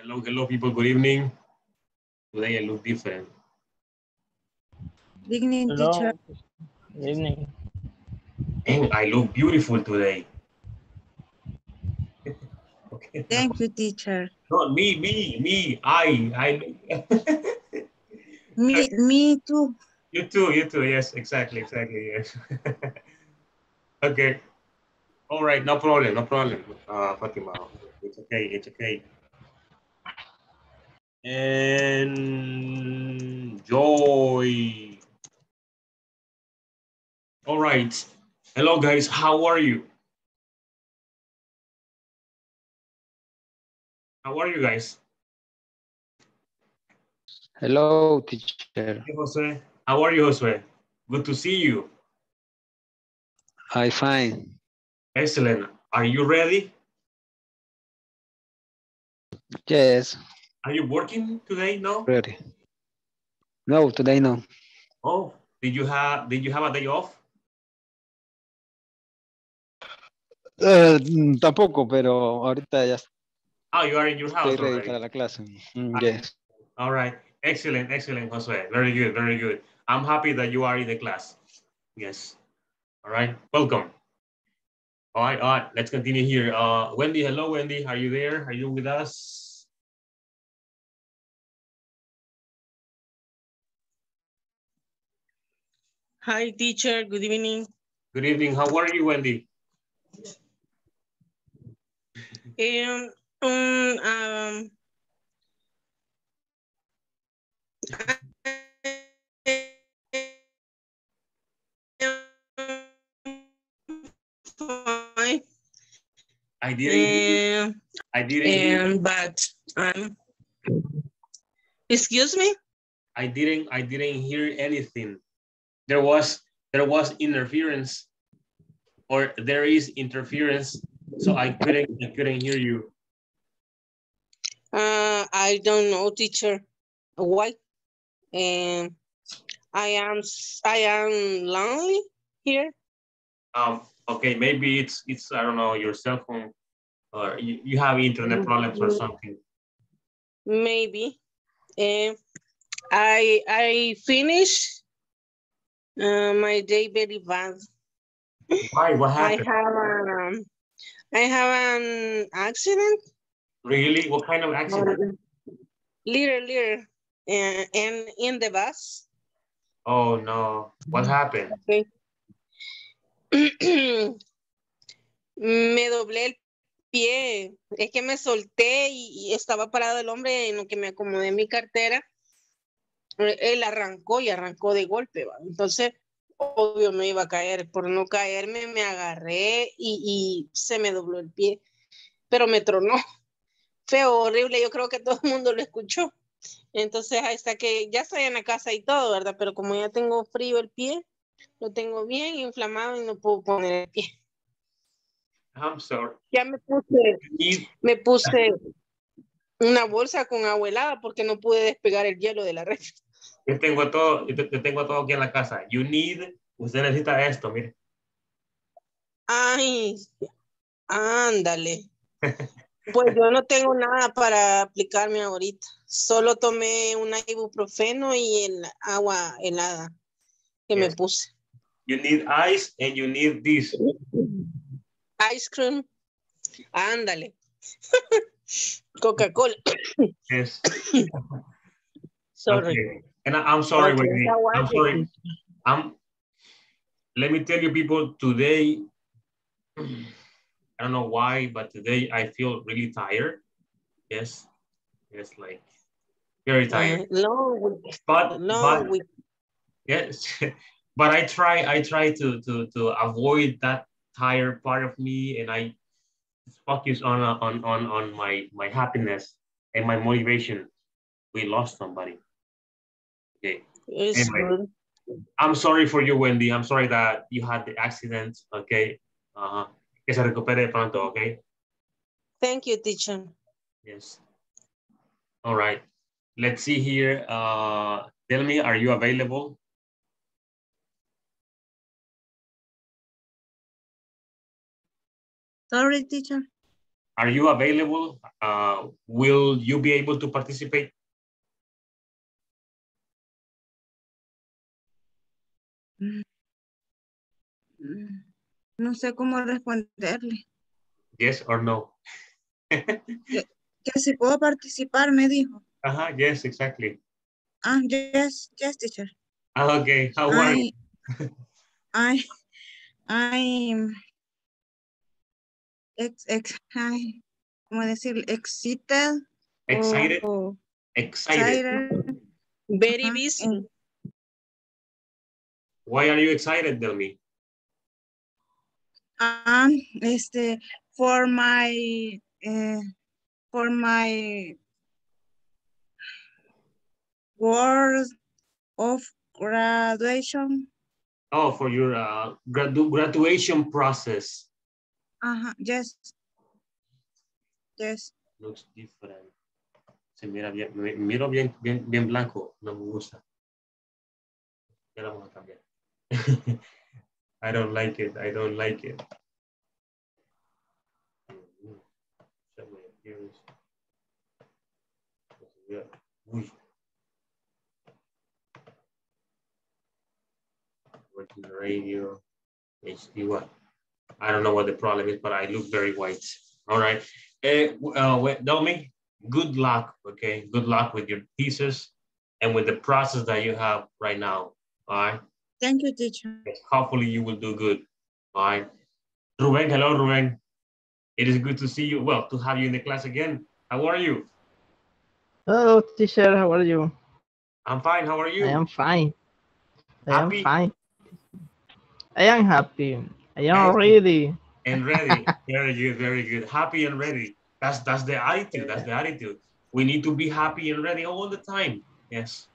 Hello, hello people, good evening. Today I look different. Good evening, teacher. Good evening. And I look beautiful today. Okay. Thank you, teacher. Not me, I. me too. You too, yes, exactly, yes. Okay. All right, no problem. Fatima, it's okay. And Joy. All right. Hello, guys. How are you? How are you guys? Hello, teacher. Hey, Jose. How are you, Jose? Good to see you. I'm fine. Excellent. Are you ready? Yes. Are you working today? No. Ready? No, today no. Oh, did you have a day off? Tampoco, pero ahorita ya. Oh, you are in your house. Estoy ready para la clase. Yes. All right. Excellent, José. Very good. I'm happy that you are in the class. Yes. All right. Welcome. All right. Let's continue here. Wendy, hello, Wendy. Are you there? Are you with us? Hi, teacher. Good evening. Good evening. How are you, Wendy? I didn't. But excuse me. I didn't hear anything. There was interference, or there is interference, so I couldn't hear you. I don't know, teacher. Why? I am lonely here. Okay. Maybe it's I don't know, your cell phone, or you have internet problems or something. Maybe. I finished. My day very bad. Why? What happened? I have an accident. Really? What kind of accident? Little. And in the bus. Oh no! What happened? Okay. Me doblé el pie. Es que me solté y estaba parado el hombre en lo que me acomodé mi cartera. Él arrancó de golpe, ¿va? Entonces, obvio me iba a caer. Por no caerme, me agarré y se me dobló el pie, pero me tronó. Feo, horrible, yo creo que todo el mundo lo escuchó. Entonces, hasta que ya estoy en la casa y todo, ¿verdad? Pero como ya tengo frío el pie, lo tengo bien inflamado y no puedo poner el pie. I'm sorry. Ya me puse una bolsa con agua helada porque no pude despegar el hielo de la red. Yo tengo todo aquí en la casa. Usted necesita esto, mire. Ay, ándale. Pues yo no tengo nada para aplicarme ahorita. Solo tomé un ibuprofeno y el agua helada que me puse. You need ice and you need this. Ice cream. Ándale. Coca-Cola. Yes. Sorry. Okay. And I'm sorry, Wendy. I'm sorry. Let me tell you, people, today, I don't know why, but today I feel really tired. Yes, like very tired. Yes, but I try to avoid that tired part of me, and I focus on my happiness and my motivation. We lost somebody. Okay. Anyway, I'm sorry for you, Wendy. I'm sorry that you had the accident. Okay. Que se recupere pronto. Okay. Thank you, teacher. Yes. All right. Let's see here. Tell me, are you available? Sorry, teacher. Are you available? Will you be able to participate? No sé cómo responderle. Yes or no. que si puedo participar, me dijo. Ajá, yes, exactly. Yes, teacher. Okay, how are you? I'm excited. Excited? Or excited. Very busy. Why are you excited, tell me? For my words of graduation. Oh, for your graduation process. Yes. Looks different. Se mira bien, miro bien blanco, no me gusta. Ya lo vamos a cambiar. I don't like it. Uy. Working radio, HD what? I don't know what the problem is, but I look very white. All right. Domi, good luck, okay? Good luck with your thesis and with the process that you have right now, all right? Thank you, teacher. Hopefully you will do good, all right? Ruben, hello, Ruben. It is good to see you, well, to have you in the class again. How are you? Hello, teacher, how are you? I'm fine, how are you? I am fine. I am fine. I am happy. I am ready. And ready. Very good, very good. Happy and ready. That's the attitude. That's the attitude. We need to be happy and ready all the time. Yes.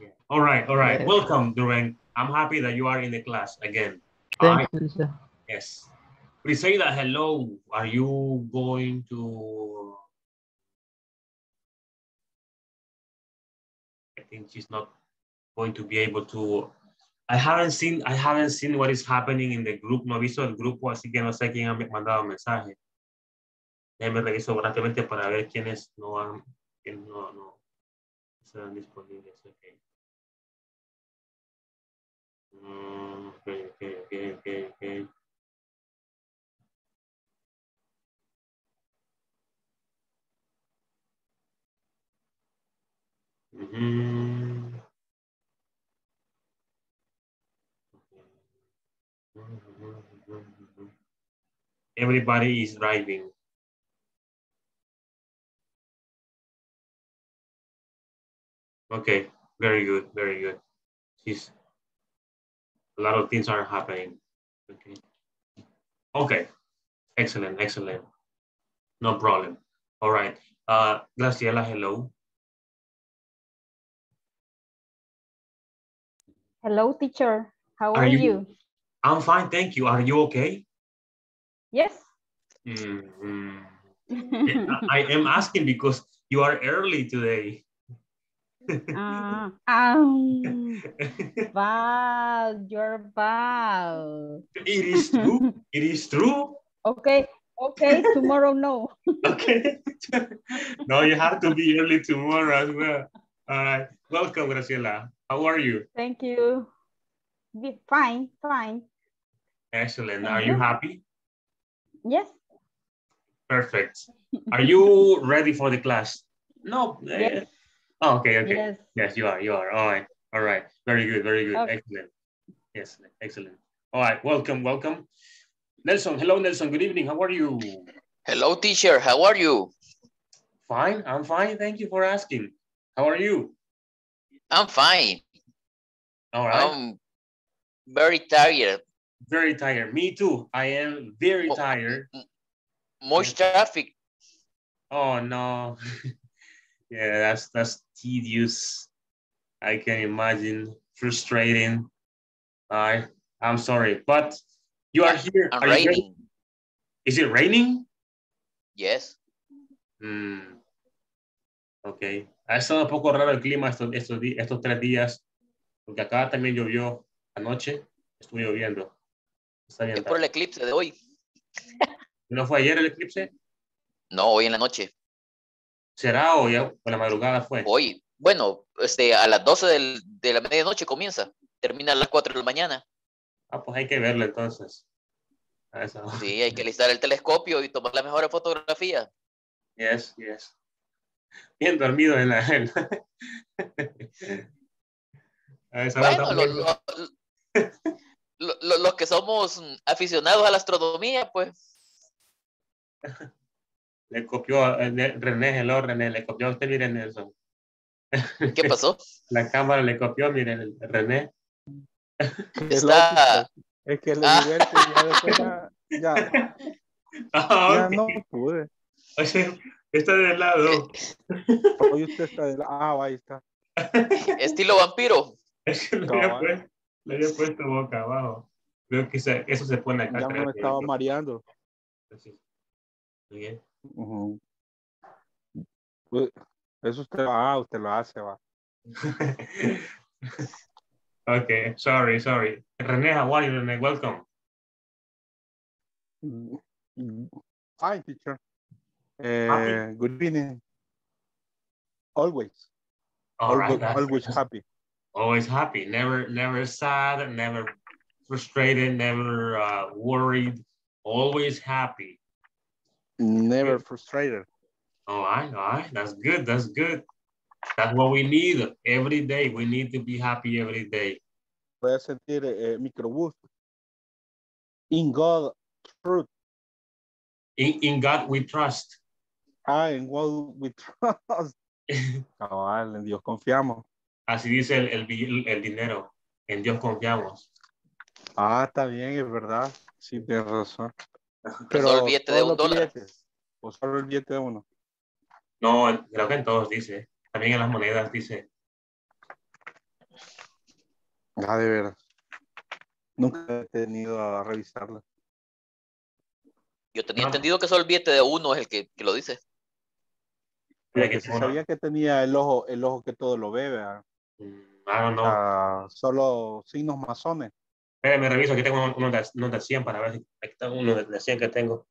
Yeah. All right, all right. Yes. Welcome, Duran. I'm happy that you are in the class again. Thank you. Yes. Briseida, hello. Are you going to... I think she's not going to be able to... I haven't seen what is happening in the group. No he visto el grupo, así que no sé quién ha mandado mensaje. Déjenme reviso rápidamente para ver quiénes no serán disponibles. Okay. Okay. Everybody is driving. Okay, very good, very good. Jeez. A lot of things are happening. Okay. Okay. Excellent, excellent. No problem. All right. Graciela, hello. Hello, teacher. How are you? I'm fine, thank you. Are you okay? Yes. Mm-hmm. I am asking because you are early today. Bad, you're bad. It is true. It is true. Okay. Tomorrow, no. Okay. No, you have to be early tomorrow as well. All right. Welcome, Graciela. How are you? Thank you. Fine. Excellent. Are you happy? Yes. Perfect. Are you ready for the class? No. Yes. Oh, okay. Yes, you are. All right. Very good. Okay. Excellent. Yes, excellent. All right, welcome. Nelson, hello, Nelson. Good evening. How are you? Hello, teacher. How are you? Fine. I'm fine. Thank you for asking. How are you? I'm fine. All right. I'm very tired. Very tired. Me too. I am very tired. Much traffic. Oh no. Yeah, that's tedious. I can imagine. Frustrating. I'm sorry, but you are here. Are you ready? Is it raining? Yes. Okay. Ha estado un poco raro el clima estos 3 días, porque acá también llovió anoche. Estuvo lloviendo. Es por el eclipse de hoy. ¿No fue ayer el eclipse? No, hoy en la noche. ¿Será o ya por la madrugada fue? Hoy. Bueno, a las 12 de la medianoche comienza. Termina a las 4 de la mañana. Ah, pues hay que verlo entonces. A esa hora. Sí, hay que alistar el telescopio y tomar la mejor fotografía. Yes, yes. Bien dormido en la... A esa hora los que somos aficionados a la astronomía, pues. Le copió René, René, le copió a usted, miren eso. ¿Qué pasó? La cámara le copió, miren, René. Está... Es que le divertí, ya después ya. Ah, okay. Ya no pude. O sea, está del lado. Hoy usted está del lado. Ah, ahí está. Estilo vampiro. Es que le había puesto boca abajo. Creo que eso se pone acá. Ya me estaba mareando. Así. Bien. Uh-huh. Eso usted lo hace, va. Okay, sorry. René, how are you, René? Welcome. Hi, teacher. Happy. Good evening. Always. Always happy. Always happy. Never sad, never frustrated, never worried. Always happy. Never frustrated. All right. That's good. That's what we need every day. We need to be happy every day. Voy a sentir microbús. In God, truth. In God we trust. In God we trust. Cabal, en Dios confiamos. Así dice el dinero. En Dios confiamos. Está bien, es verdad. Sí, tienes razón. Pero solo el billete de $1. O solo el billete de $1. No, creo que en todos dice. También en las monedas dice. De veras. Nunca he tenido a revisarla. Yo tenía entendido que solo el billete de $1 es el que lo dice. Pero que sabía que tenía el ojo que todo lo ve, ¿verdad? No. Solo signos masones. Me reviso, aquí tengo uno de 100 para ver si... Aquí tengo uno de 100 que tengo.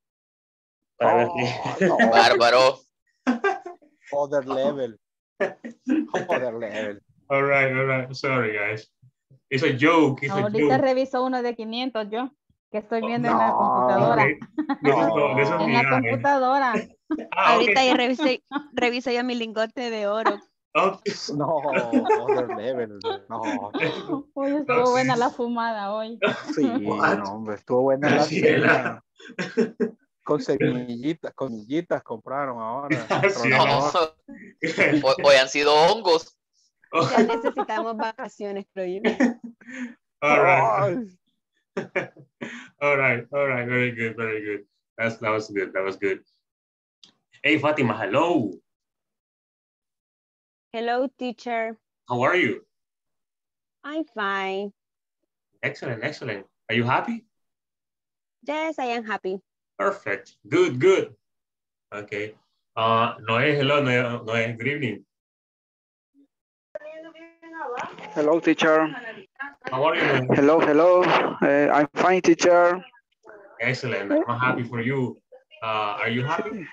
Para ver si... No. Bárbaro. Other level. All right. Sorry, guys. It's a joke. Ahorita reviso uno de 500 yo, que estoy viendo en la computadora. Okay. En la computadora. Ahorita okay. Ya reviso ya mi lingote de oro. Okay. No, other level. No. Hoy estuvo buena la fumada hoy. Sí, no, hombre, estuvo buena la fumada. Con semillitas compraron ahora. Hoy han sido hongos. Ya necesitamos vacaciones, creo yo. All right. Very good. That was good. Hey, Fatima, hello. Hello, teacher. How are you? I'm fine. Excellent. Are you happy? Yes, I am happy. Perfect. Good. Okay. Noé, hello, Noé. Good evening. Hello, teacher. How are you, Noé? Hello. I'm fine, teacher. Excellent. I'm happy for you. Are you happy?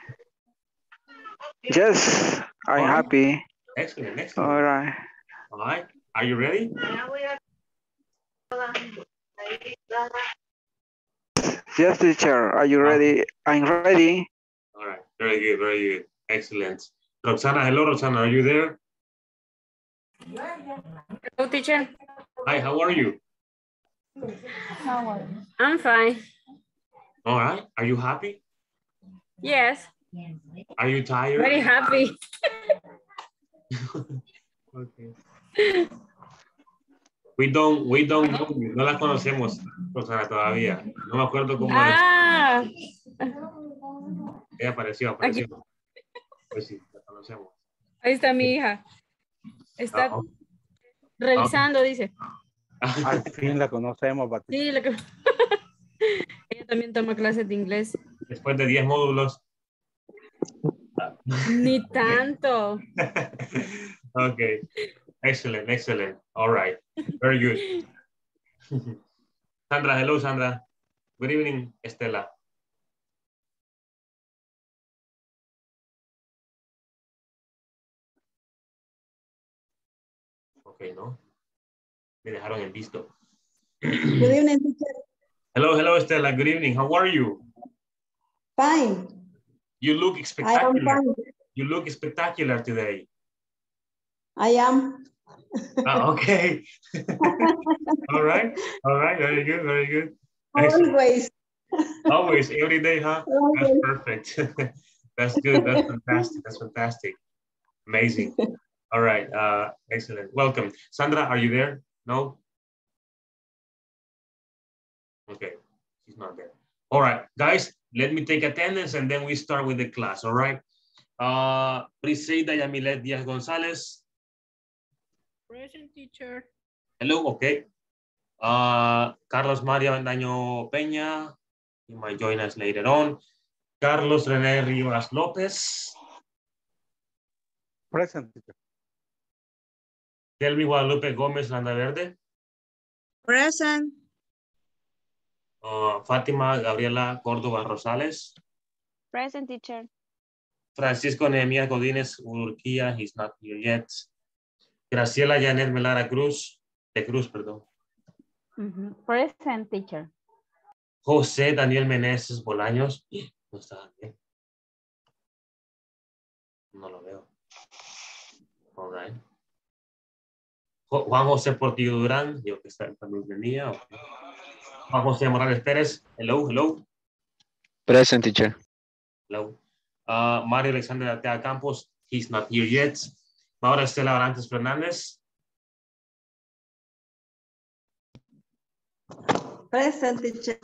Yes, I'm happy. Excellent. All right. Are you ready? Yes, teacher. Are you ready? I'm ready. All right. Very good. Excellent. Roxana, hello, Roxana. Are you there? Hello, teacher. Hi, how are you? I'm fine. All right. Are you happy? Yes. Are you tired? Very happy. Okay. We don't know you. No la conocemos, Rosana, todavía. No me acuerdo cómo. Ella apareció. Pues sí, la conocemos. Ahí está mi hija. Está revisando, dice. Al fin la conocemos, Batista. Sí, ella también toma clases de inglés. Después de 10 módulos. Ni tanto. Okay. Excellent. All right. Very good. Sandra, hello, Sandra. Good evening, Estela. Ok, no. Me dejaron en visto. Good evening, teacher. Hello, hello, Estela. Good evening. How are you? Fine. You look spectacular. I am fine. You look spectacular today. I am. Oh, okay. All right. Very good. Very good. Excellent. Always. Always. Every day, huh? Always. That's perfect. That's good. That's fantastic. That's fantastic. Amazing. All right. Excellent. Welcome, Sandra. Are you there? No. Okay. She's not there. All right, guys. Let me take attendance, and then we start with the class. All right. Briseida Yamilet Diaz Gonzalez. Present, teacher. Hello, okay. Carlos Mario Andaño Peña, he might join us later on. Carlos René Rivas López. Present, teacher. Delmi Guadalupe Gómez Landaverde. Present. Fátima Gabriela Córdoba Rosales. Present, teacher. Francisco Nehemías Godínez Urquía, he's not here yet. Graciela Janet Melara Cruz, de Cruz, perdón. Present, teacher. José Daniel Meneses Bolaños. No está Daniel. No lo veo. All right. Juan José Portillo Durán. Yo que está también venía. Okay. Juan José Morales Pérez. Hello, hello. Present, teacher. Hello. Mario Alexander Atea Campos. He's not here yet. Maura Estela Orantes Fernández. Present, teacher.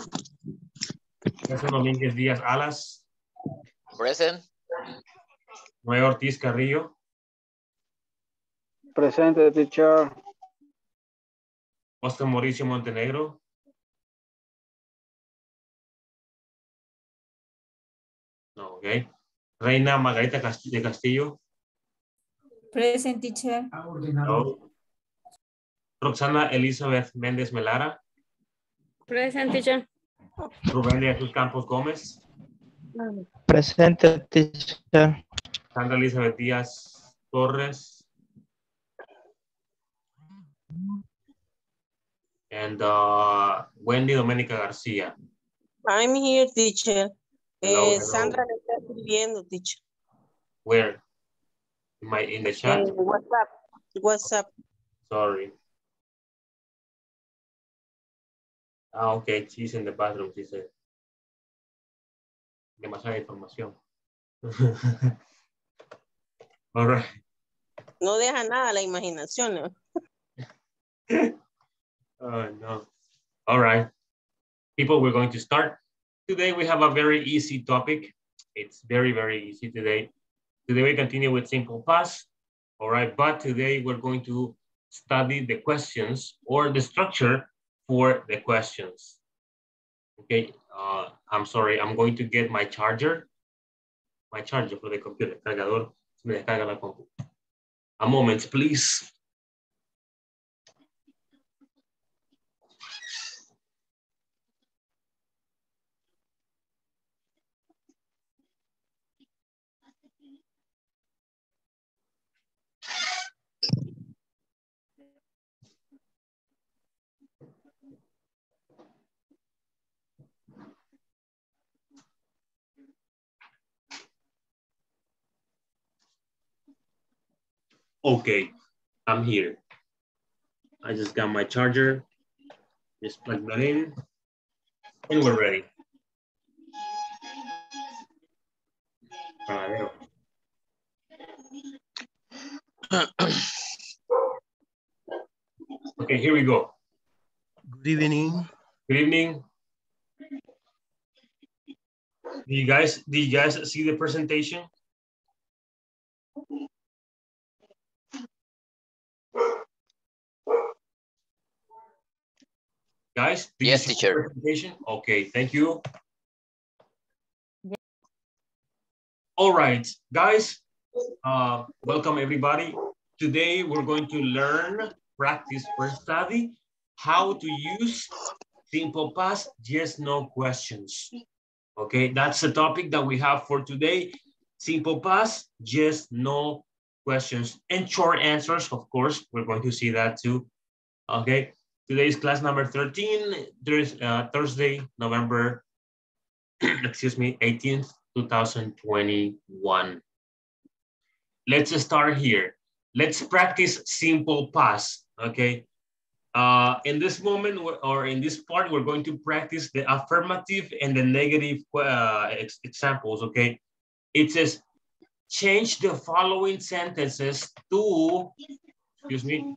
Nelson Domínguez Díaz Alas. Present. Noé Ortiz Carrillo. Present, teacher. Oscar Mauricio Montenegro. No, okay. Reina Margarita de Castillo. Present, teacher. No. Roxana Elizabeth Méndez Melara. Present, teacher. Rubén de Jesús Campos Gómez. Present, teacher. Sandra Elizabeth Díaz Torres. And Wendy Doménica García. I'm here, teacher. Hello, hello. Sandra le está escribiendo, teacher. Where? In the chat? WhatsApp. WhatsApp. Sorry. Ah, okay. She's in the bathroom, she said. Demasiada información. All right. No deja nada la imaginación, ¿no? Oh, no. All right. People, we're going to start. Today we have a very easy topic. It's very, very easy today. Today we continue with simple past, all right? But today we're going to study the questions or the structure for the questions. Okay, I'm sorry, I'm going to get my charger for the computer. Cargador, me descarga la compu. A moment, please. Okay, I'm here. I just got my charger. Just plug that in, and we're ready. All right. Okay, here we go. Good evening. Good evening. Do you guys see the presentation? Guys, yes, teacher. Okay, thank you. Yeah. All right, guys, welcome everybody. Today we're going to learn, practice, or study how to use simple past yes/no questions. Okay, that's the topic that we have for today. Simple past yes/no questions and short answers, of course. We're going to see that too. Okay, today is class number 13. There's Thursday, November, excuse me, 18th, 2021. Let's start here. Let's practice simple past, okay? In this moment, or in this part, we're going to practice the affirmative and the negative examples, okay? It says, change the following sentences to, excuse me,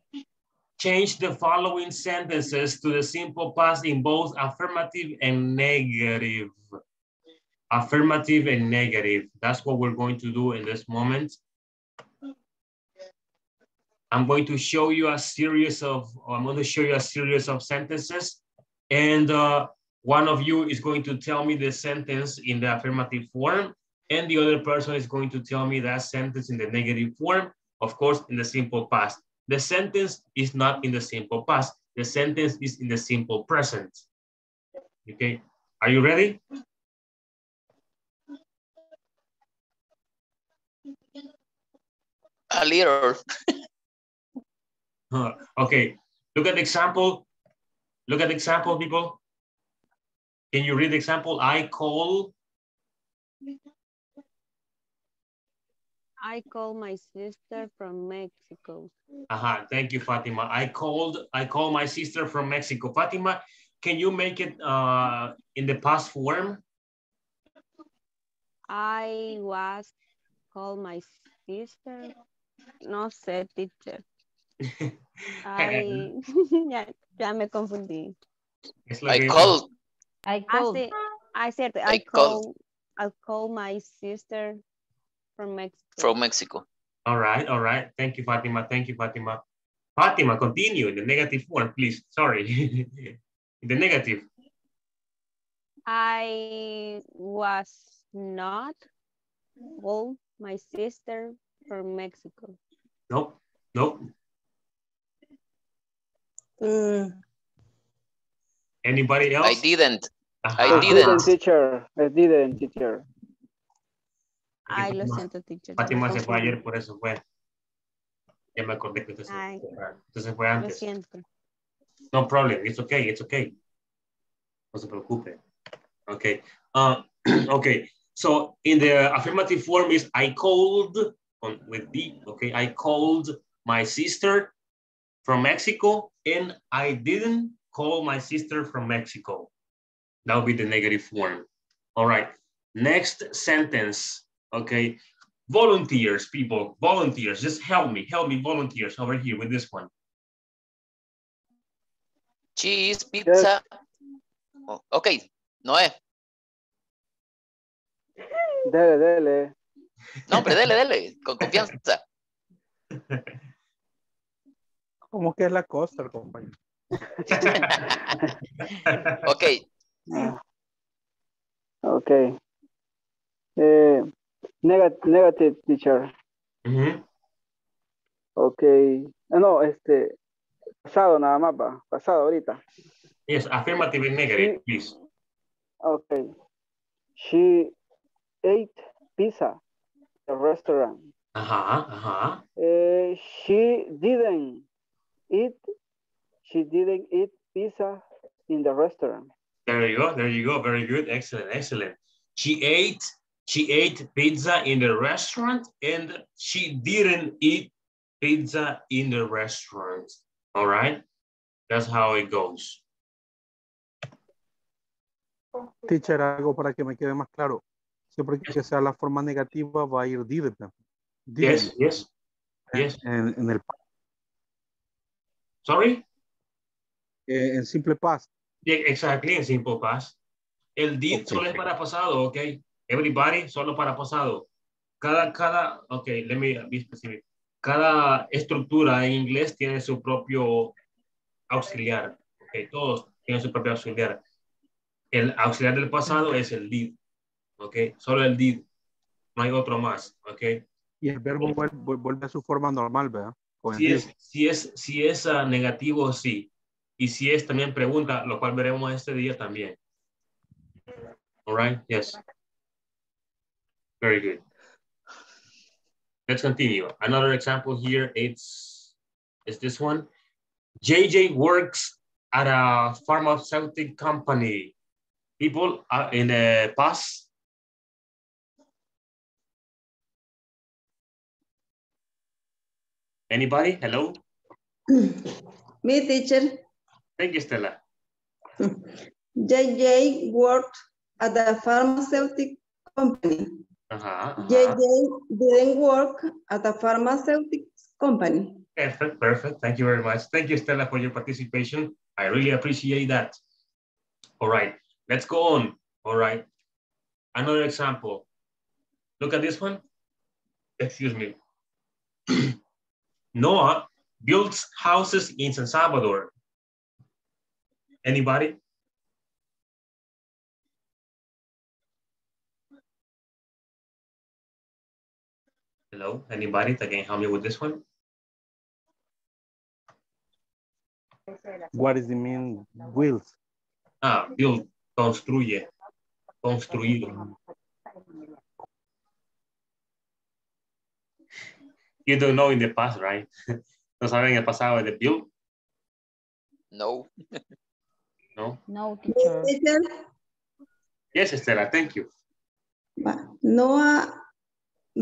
change the following sentences to the simple past in both affirmative and negative. Affirmative and negative. That's what we're going to do in this moment. I'm going to show you a series of, sentences. And one of you is going to tell me the sentence in the affirmative form. And the other person is going to tell me that sentence in the negative form, of course, in the simple past. The sentence is not in the simple past. The sentence is in the simple present. Okay, are you ready? A little. Okay, look at the example. Look at the example, people. Can you read the example? I called my sister from Mexico. Thank you, Fatima. I called my sister from Mexico. Fatima, can you make it in the past form? I was called my sister. No sé, teacher. Ay, ya me confundí. Like I called my sister from Mexico. All right, Thank you, Fatima. Fatima, continue in the negative one, please. Sorry. In the negative. I was not called my sister from Mexico. Nope, nope. Anybody else? I didn't, teacher. Ay, lo siento, teacher. Fátima se fue ayer, por eso fue. Ya me acordé que entonces fue antes. Lo siento. No problem, it's okay, No se preocupe. Okay, okay. So in the affirmative form is I called, with D, okay? I called my sister from Mexico, and I didn't call my sister from Mexico. That would be the negative form. All right, next sentence, okay? Volunteers, people, volunteers, just help me, volunteers, over here with this one. Cheese, pizza. Yes. Okay, Noé. Dele. No, hombre, dele, con confianza. Como que es la costa, compañero. Ok. Negative, teacher. Ok. No, pasado nada más, va. Pasado ahorita. Yes, affirmative and negative, please. Ok. She ate pizza at a restaurant. She didn't eat pizza in the restaurant. There you go, very good, excellent. She ate pizza in the restaurant and she didn't eat pizza in the restaurant, all right? That's how it goes. Teacher, algo para que me quede más claro. Siempre que sea la forma negativa va a ir didn't. Yes. En el Sorry? En simple past. Yeah, exactly, en simple past. El did solo es para pasado, okay? Everybody, solo para pasado. Okay, let me be specific. Cada estructura en inglés tiene su propio auxiliar. Okay, todos tienen su propio auxiliar. El auxiliar del pasado es el did. Okay, solo el did. No hay otro más, okay? Y el verbo vuelve a su forma normal, ¿verdad? Si es negativo, sí. Y si es también pregunta, lo cual veremos este día también. All right, yes. Very good. Let's continue. Another example here, it's this one. JJ works at a pharmaceutical company. People are in the past. Anybody? Hello? Me, teacher. Thank you, Stella. JJ worked at a pharmaceutical company. JJ didn't work at a pharmaceutical company. Perfect, perfect. Thank you very much. Thank you, Stella, for your participation. I really appreciate that. All right, let's go on. All right, another example. Look at this one. Excuse me. Noah builds houses in San Salvador. Anybody? Hello, anybody that can help me with this one? What does it mean, build? Ah, build, construye, construido. You don't know in the past, right? No saben el pasado de build? No. No? No, teacher. Yes, Estela, thank you. Noah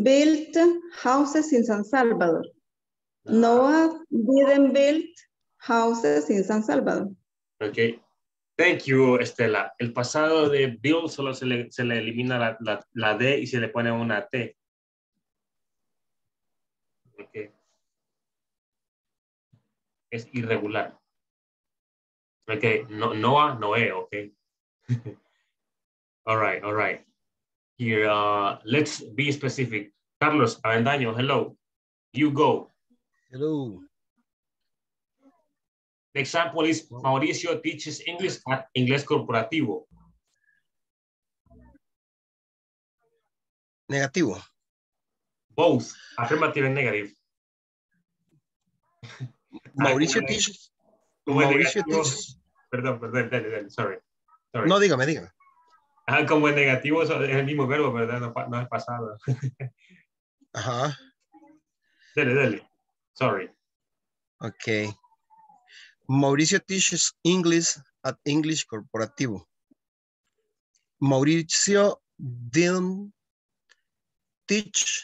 built houses in San Salvador. Noah didn't build houses in San Salvador. Okay. Thank you, Estela. El pasado de build solo se le elimina la D y se le pone una T. Okay. Es irregular. Okay, no, Noah, Noé, okay. All right, all right. Here, let's be specific. Carlos Avendaño, hello. You go. Hello. The example is Mauricio teaches English at Inglés Corporativo. Negativo. Both, affirmative and negative. Mauricio teaches. Mauricio teaches. Perdón, dale, sorry. No, dígame. Ah, como es negativo, es el mismo verbo, ¿verdad? No es pasado. Ajá. Dale. Sorry. Okay. Mauricio teaches English at English Corporativo. Mauricio didn't teach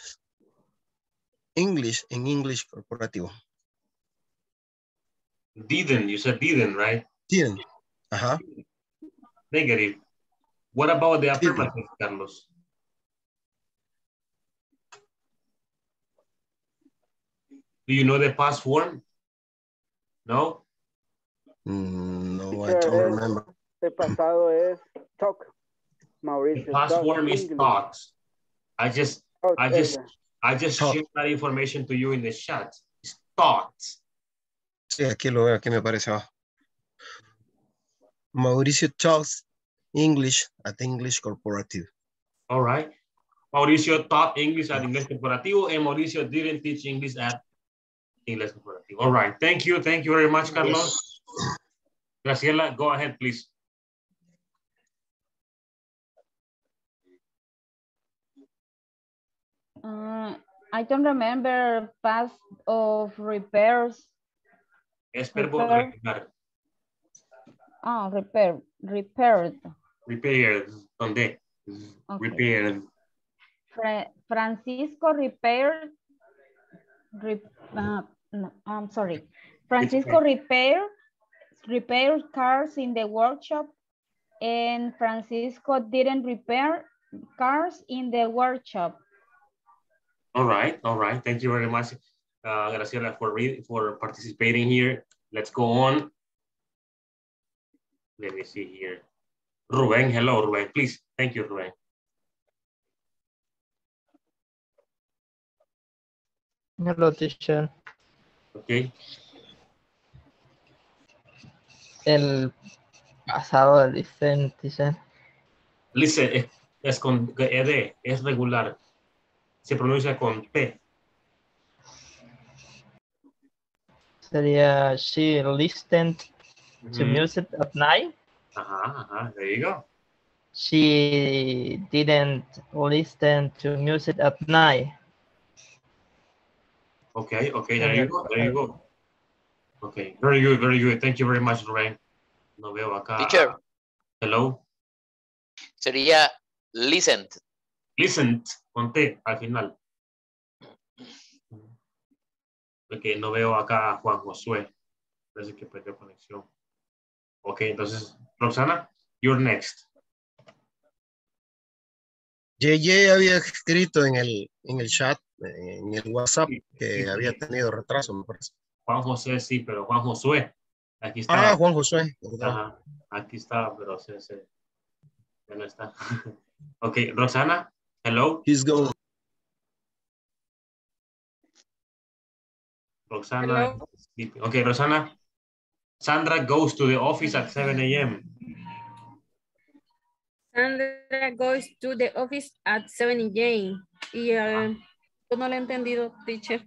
English in English Corporativo. Didn't, you said didn't, right? Didn't. Uh-huh. Negative. What about the affirmative, Carlos? Do you know the past form? No? No, I don't remember. The pasado es talk. Mauricio. The past form is talk. I just shared that information to you in the chat. It's talk. Sí, aquí lo veo, aquí me parece abajo. Mauricio talks English at English Corporativo. All right. Mauricio taught English at English Corporativo and Mauricio didn't teach English at English Corporativo. All right. Thank you. Thank you very much, Carlos. Yes. Graciela, go ahead, please. I don't remember past of repairs. Es verbo repair. Ah, repair. Repaired. Repaired. ¿Dónde? Okay. Repaired. Francisco repaired. No, I'm sorry. Francisco repaired cars in the workshop, and Francisco didn't repair cars in the workshop. All right. All right. Thank you very much, Graciela, for participating here. Let's go on. Let me see here. Ruben, hello, Ruben, please. Thank you, Ruben. Hello, teacher. Okay. El pasado, listen, teacher. Listen, es con ED, es regular. Se pronuncia con P. Sería, she listened to music at night. There you go. She didn't listen to music at night. Okay, there you go. Okay, very good. Thank you very much, Lorraine. No veo acá. Teacher. Hello. Sería listened. Listened, con T al final. Okay, no veo acá a Juan Josué. Parece que perdió conexión. Okay, entonces, Roxana, you're next. Yeye había escrito en el chat, en el WhatsApp, que había tenido retraso, me parece. Juan José, sí, pero Juan Josué. Aquí está. Ah, Juan Josué. Ajá, aquí está, pero ya no está. Ok, Roxana, hello. He's gone. Roxana. Hello. Ok, Roxana. Sandra goes to the office at 7 a.m. Sandra goes to the office at 7 a.m. Y yo no lo he entendido, teacher.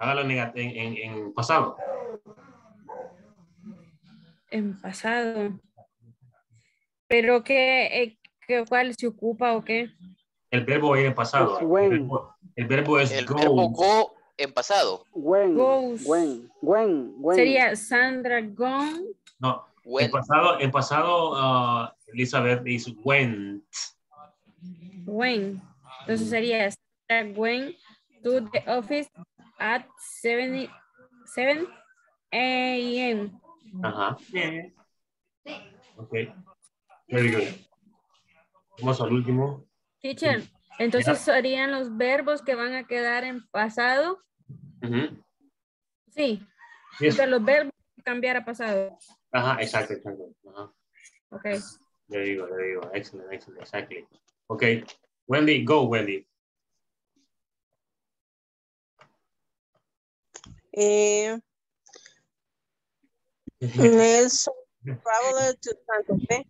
Hágalo en pasado. En pasado. ¿Pero qué cuál se ocupa o qué? El verbo es en pasado. When. El verbo es el go. Verbo go en pasado. When. Goes. When. Sería Sandra gone. No. When. En pasado, Elizabeth is went. When. Entonces sería Sandra went to the office at 7 a.m. Ajá. Ok. Very good. Vamos al último. Teacher, entonces serían los verbos que van a quedar en pasado. Sí. Yes. Entonces los verbos cambiar a pasado. Ajá, exacto. Ajá. Ok. There you go. Excellent, exactly. Ok. Wendy, go, Wendy. Nelson traveled to Santa Fe.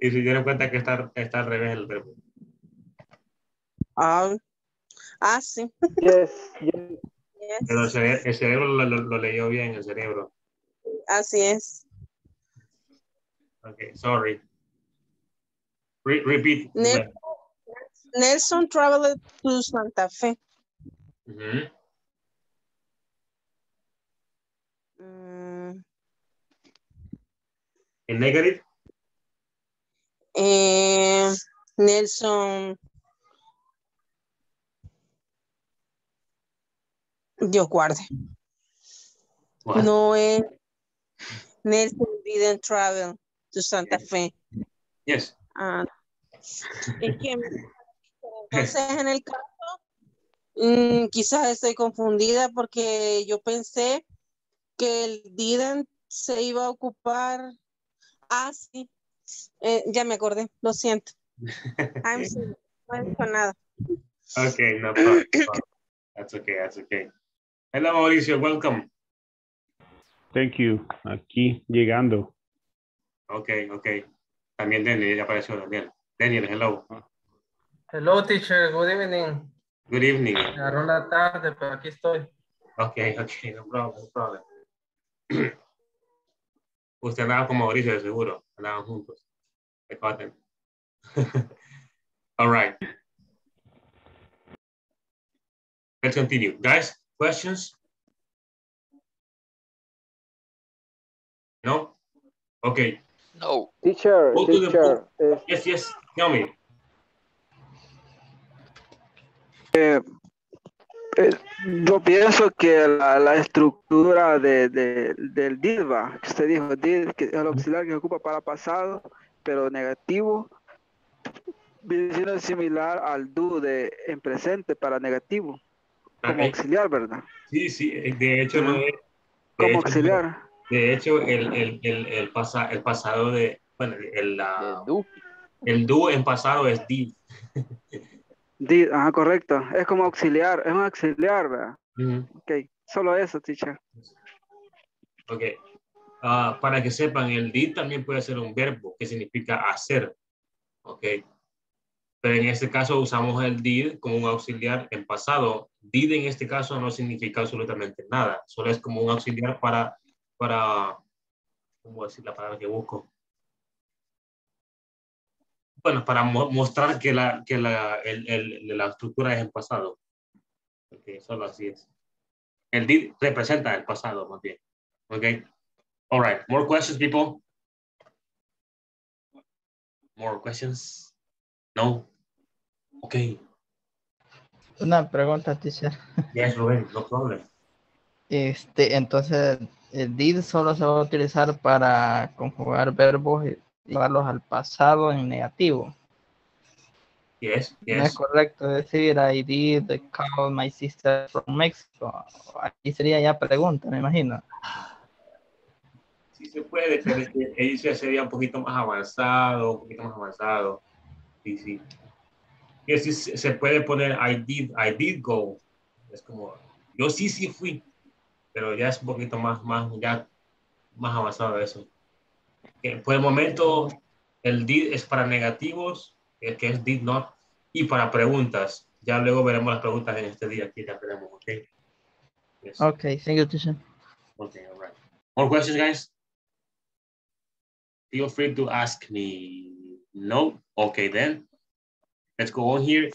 Y se dieron cuenta que está al revés el verbo. Sí. Yes. Pero el cerebro lo leyó bien, el cerebro. Así es. Okay, sorry. Repeat. Nelson traveled to Santa Fe. In negative? Nelson. Dios guarde. What? No es. Nelson didn't travel to Santa Fe. Yes. Entonces en el caso, quizás estoy confundida porque yo pensé que el didn't se iba a ocupar. Sí. Ya me acordé, lo siento. No he dicho nada. Okay, no problem. That's okay. Hello, Mauricio, welcome. Thank you. Aquí, llegando. Okay. También Daniel, ya apareció también. Daniel, hello. Hello, teacher, good evening. Good evening. Me agarró la tarde, pero aquí estoy. Okay, no problem. Usted andaba con Mauricio, de seguro. Andaban juntos. Recuerden. All right. Let's continue. Guys, questions? No? Okay. No. Teacher. Yes. Tell me. Yo pienso que la estructura del did va, que usted dijo did, que es el auxiliar que se ocupa para pasado, pero negativo, viene siendo similar al do de en presente para negativo, como auxiliar, ¿verdad? Sí, de hecho no es. Como auxiliar. De hecho, el pasado de, bueno, el do en pasado es did. Did, ajá, correcto. Es como auxiliar, es un auxiliar, ¿verdad? Ok, solo eso, teacher. Ok. Para que sepan, el did también puede ser un verbo que significa hacer. Ok. Pero en este caso usamos el did como un auxiliar en pasado. Did en este caso no significa absolutamente nada. Solo es como un auxiliar para ¿cómo decir la palabra que busco? Bueno, para mostrar que la estructura es en pasado. Porque solo así es. El did representa el pasado, más bien. Okay. All right. More questions, people? More questions? No? Okay. Una pregunta, teacher. Yes, Rubén, no problem. Entonces, el did solo se va a utilizar para conjugar verbos y llevarlos al pasado en negativo. Yes, yes. No es correcto decir, I did call my sister from Mexico. Aquí sería ya pregunta, me imagino. Sí se puede, pero eso ya sería un poquito más avanzado, Sí, sí. Y así se puede poner, I did go. Es como, yo sí fui. Pero ya es un poquito más avanzado eso. Por el momento, el did es para negativos, el que es did not, y para preguntas. Ya luego veremos las preguntas en este día. Aquí ya veremos, ¿ok? Yes. Ok, thank you, teacher. Ok, all right. More questions, guys? Feel free to ask me. No? Okay, then. Let's go on here.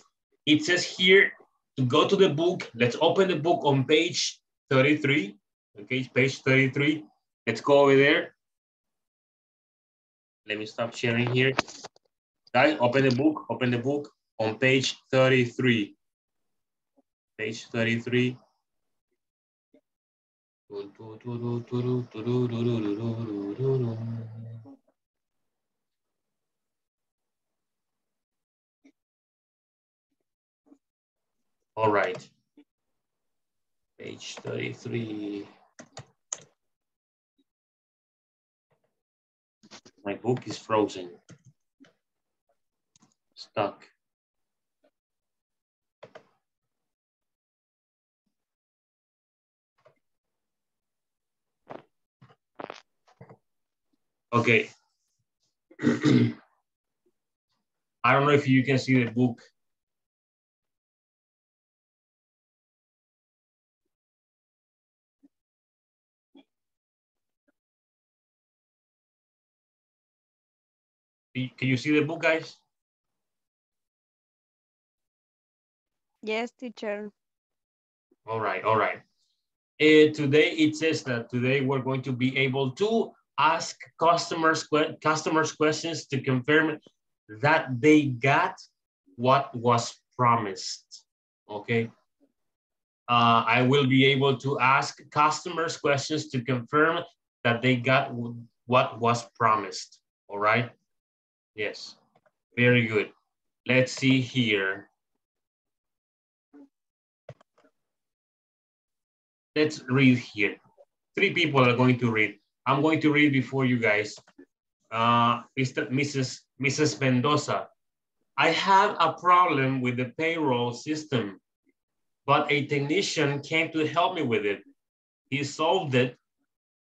It says here to go to the book. Let's open the book on page 33. Okay, page 33. Let's go over there. Let me stop sharing here. Guys, open the book on page 33. Page 33. All right. Page 33. My book is frozen. Stuck. Okay. I don't know if you can see the book. Can you see the book, guys? Yes, teacher. All right, all right. Today, it says that today we're going to be able to ask customers questions to confirm that they got what was promised, okay? I will be able to ask customers questions to confirm that they got what was promised, all right? Yes, very good. Let's see here. Let's read here. Three people are going to read. I'm going to read before you guys. Mrs. Mendoza, I have a problem with the payroll system, but a technician came to help me with it. He solved it,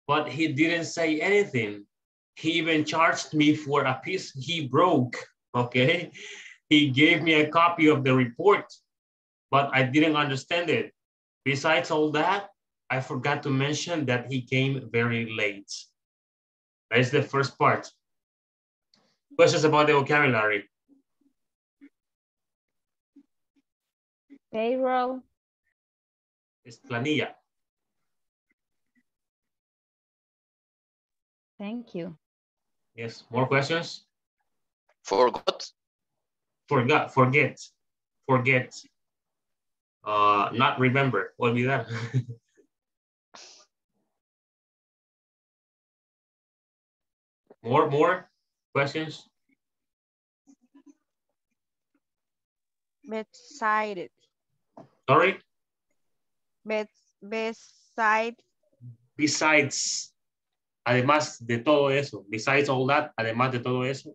but he didn't say anything. He even charged me for a piece he broke, okay? He gave me a copy of the report, but I didn't understand it. Besides all that, I forgot to mention that he came very late. That is the first part. Questions about the vocabulary? Payroll. Es planilla. Thank you. Yes, more questions? Forget. Not remember. Olvidar. more questions? Beside. Sorry? Besides. Además de todo eso. Besides all that. Además de todo eso.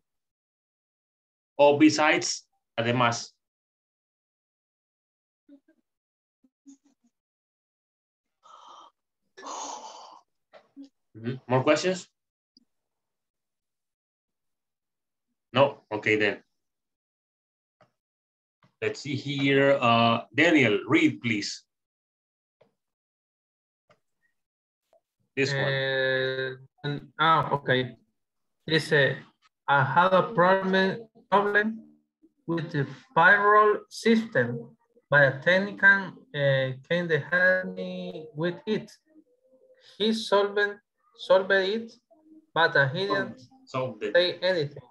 O besides. Además. Mm-hmm. More questions? No? Okay, then. Let's see here. Daniel, read, please. This one. Okay. This I have a problem with the payroll system, but a technician can they help me with it? He solved it, but he didn't say anything.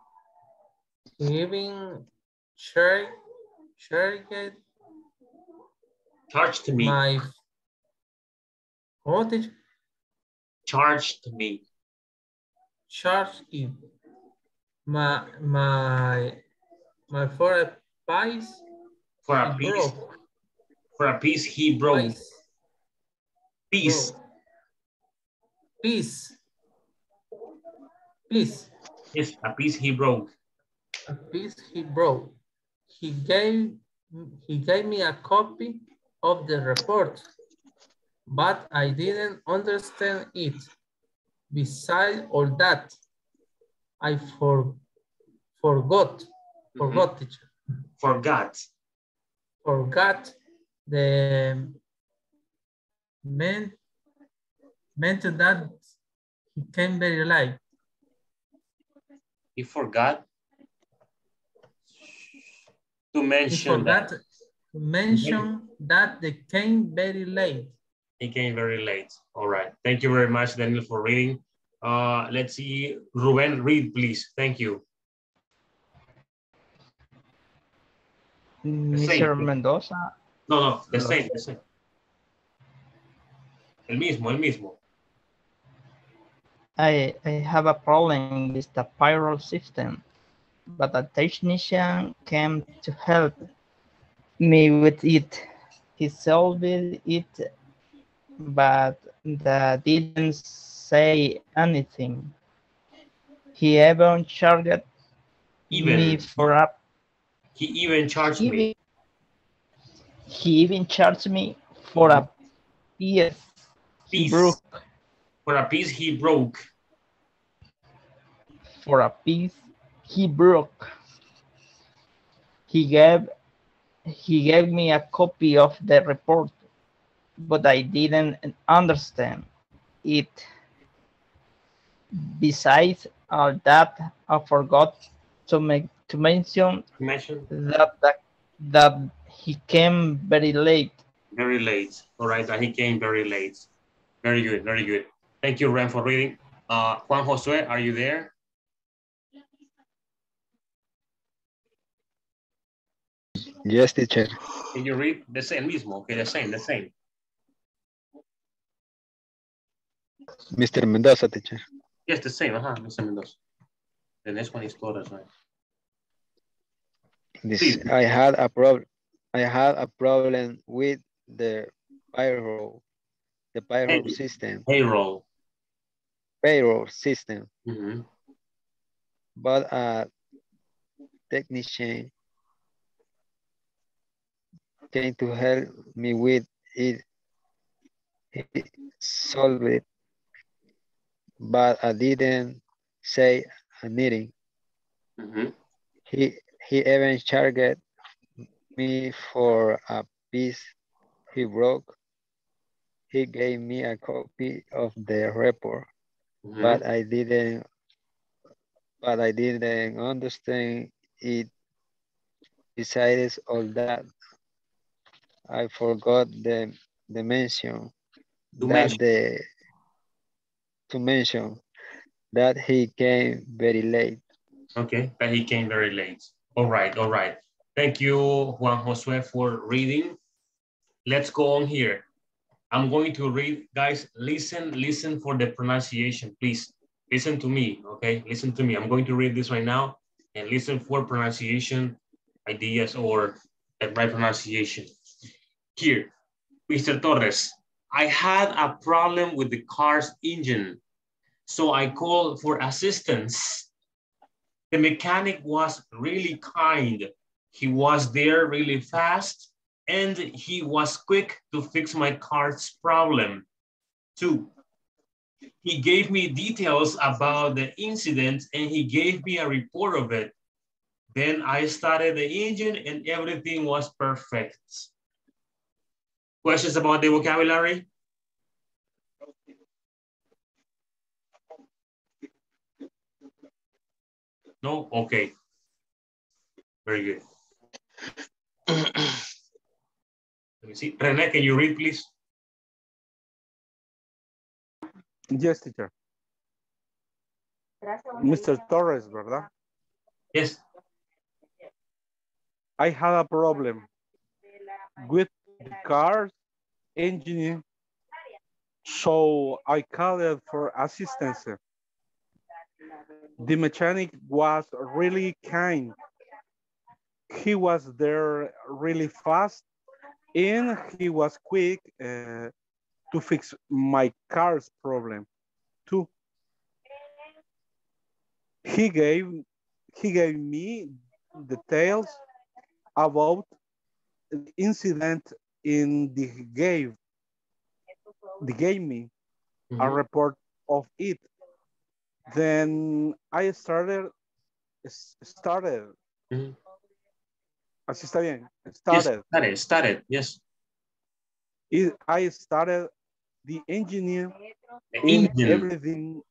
Giving charged me. What did you? Charged me. Charged it. My for a piece he broke. Piece. Yes, a piece he broke. A piece he broke. He gave me a copy of the report, but I didn't understand it. Besides all that, I forgot the meant that he came very late. He forgot to mention that they came very late. He came very late. All right. Thank you very much, Daniel, for reading. Let's see, Ruben, read, please. Thank you. Mr. Mendoza. No, the same. El mismo. I have a problem with the payroll system, but a technician came to help me with it. He solved it, but that didn't say anything. He even charged me for a... He even charged me for a piece he broke. For a piece he broke. For a piece he broke. He gave me a copy of the report, but I didn't understand it. Besides all that, I forgot to mention that he came very late. Very late. All right, that he came very late. Very good, very good. Thank you, Ren, for reading. Juan Josue, are you there? Yes, teacher. Can you read the same mismo? Okay, the same. Mr. Mendoza, teacher. Yes, the same, Mr. Mendoza. The next one is Torres, right? I had a problem with the payroll system. Mm-hmm. But a technician came to help me with it. He solved it, but I didn't say anything. Mm-hmm. He even charged me for a piece he broke. He gave me a copy of the report, mm-hmm. but I didn't understand it. Besides all that, I forgot to mention that he came very late. Okay, that he came very late. All right. Thank you, Juan Josue, for reading. Let's go on here. I'm going to read, guys, listen for the pronunciation, please. Listen to me, okay? Listen to me. I'm going to read this right now and listen for pronunciation ideas or the right pronunciation. Here, Mr. Torres, I had a problem with the car's engine, so I called for assistance. The mechanic was really kind. He was there really fast, and he was quick to fix my car's problem. 2, he gave me details about the incident, and he gave me a report of it. Then I started the engine, and everything was perfect. Questions about the vocabulary? No? Okay. Very good. Let me you see. René, can you read, please? Yes, teacher. Mr. Torres, ¿verdad? Yes. I had a problem with the car's engine, so I called for assistance. The mechanic was really kind. He was there really fast, and he was quick to fix my car's problem too. He gave me details about the incident and they gave me a report of it. Then I started. Así está bien. Started, yes. I started the engineer. The engine. Everything.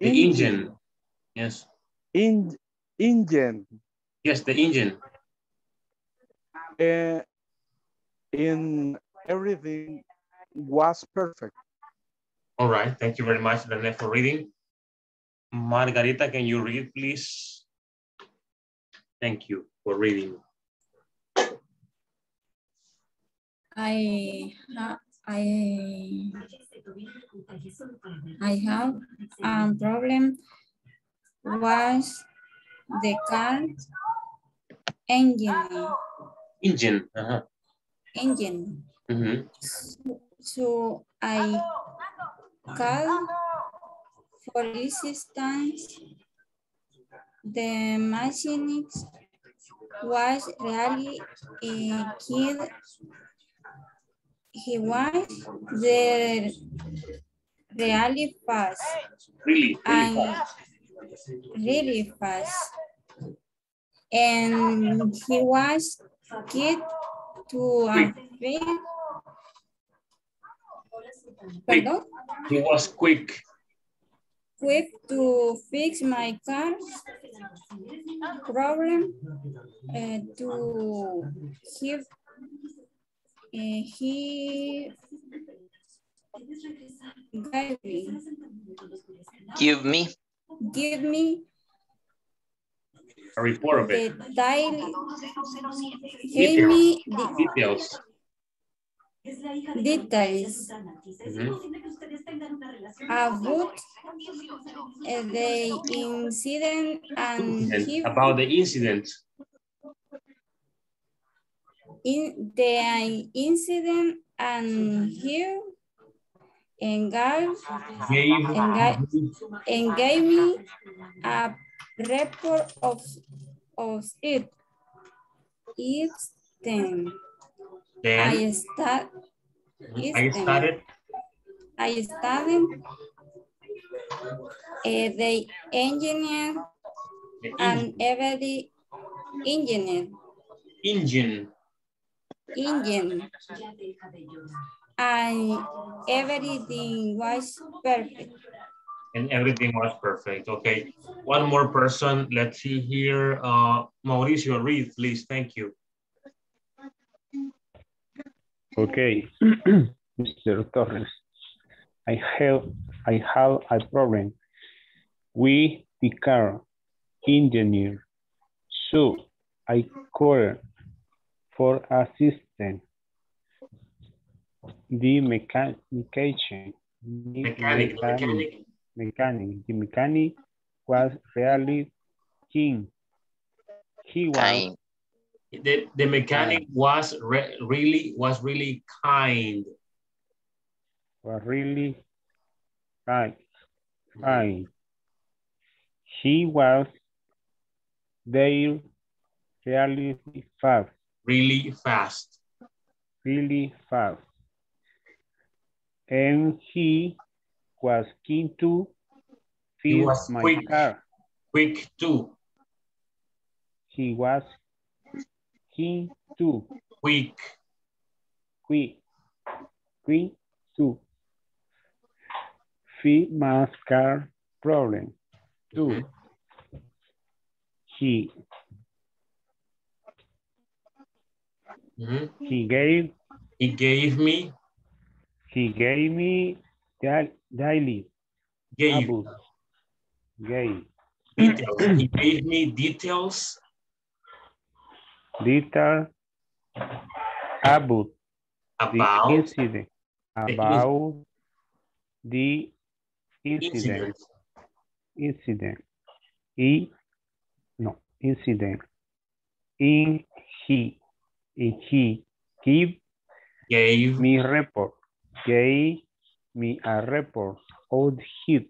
The engine. Yes. Engine. Yes, the engine. And everything was perfect. All right. Thank you very much, René, for reading. Margarita, can you read, please? Thank you for reading. I have a problem was the car engine. Engine. Uh-huh. Engine. Mm-hmm. So I called for assistance. The mechanic was really a kid. He was there really fast. Really fast. And he was kid to quick. Pardon? He was quick to fix my car problem. To help. He gave me. Give me. A report of it. Give me the details. About the incident and about the incident. In the incident and here and gave me a report of it. It's then. I started the engineer and every engineer. Engine. And everything was perfect. Okay. One more person. Let's see here. Mauricio, read, please. Thank you. Okay, Mr. Torres, I have a problem with the car engineer, so I called for assistance. The mechanic was really keen. He was. The mechanic was really kind. He was there really fast. And he was keen to fix my car. Quick to fix my car problem. He gave He gave me. He gave me daily. Gave. Gave. Details. He gave me details. Detail about the incident. About the incident. Incident. Y no incident. In he. In he. Gave me report. Gave me a report of it.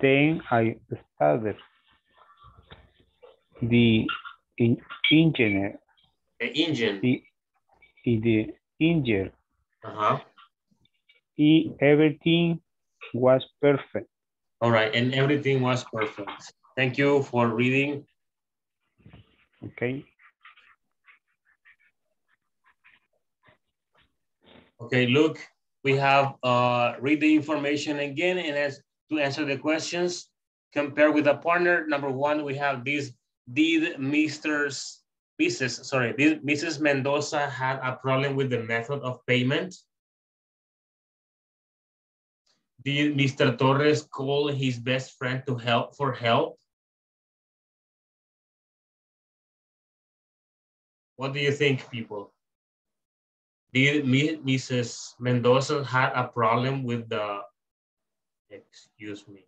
Then I studied the engineer. The engine. The engine. Uh-huh. Everything was perfect. All right, and everything was perfect. Thank you for reading. Okay. Okay, look, we have read the information again and as to answer the questions, compare with a partner. Number one, we have this, did Mrs. Mendoza had a problem with the method of payment? Did Mr. Torres call his best friend to help? What do you think, people? Did Mrs. Mendoza had a problem with the, excuse me.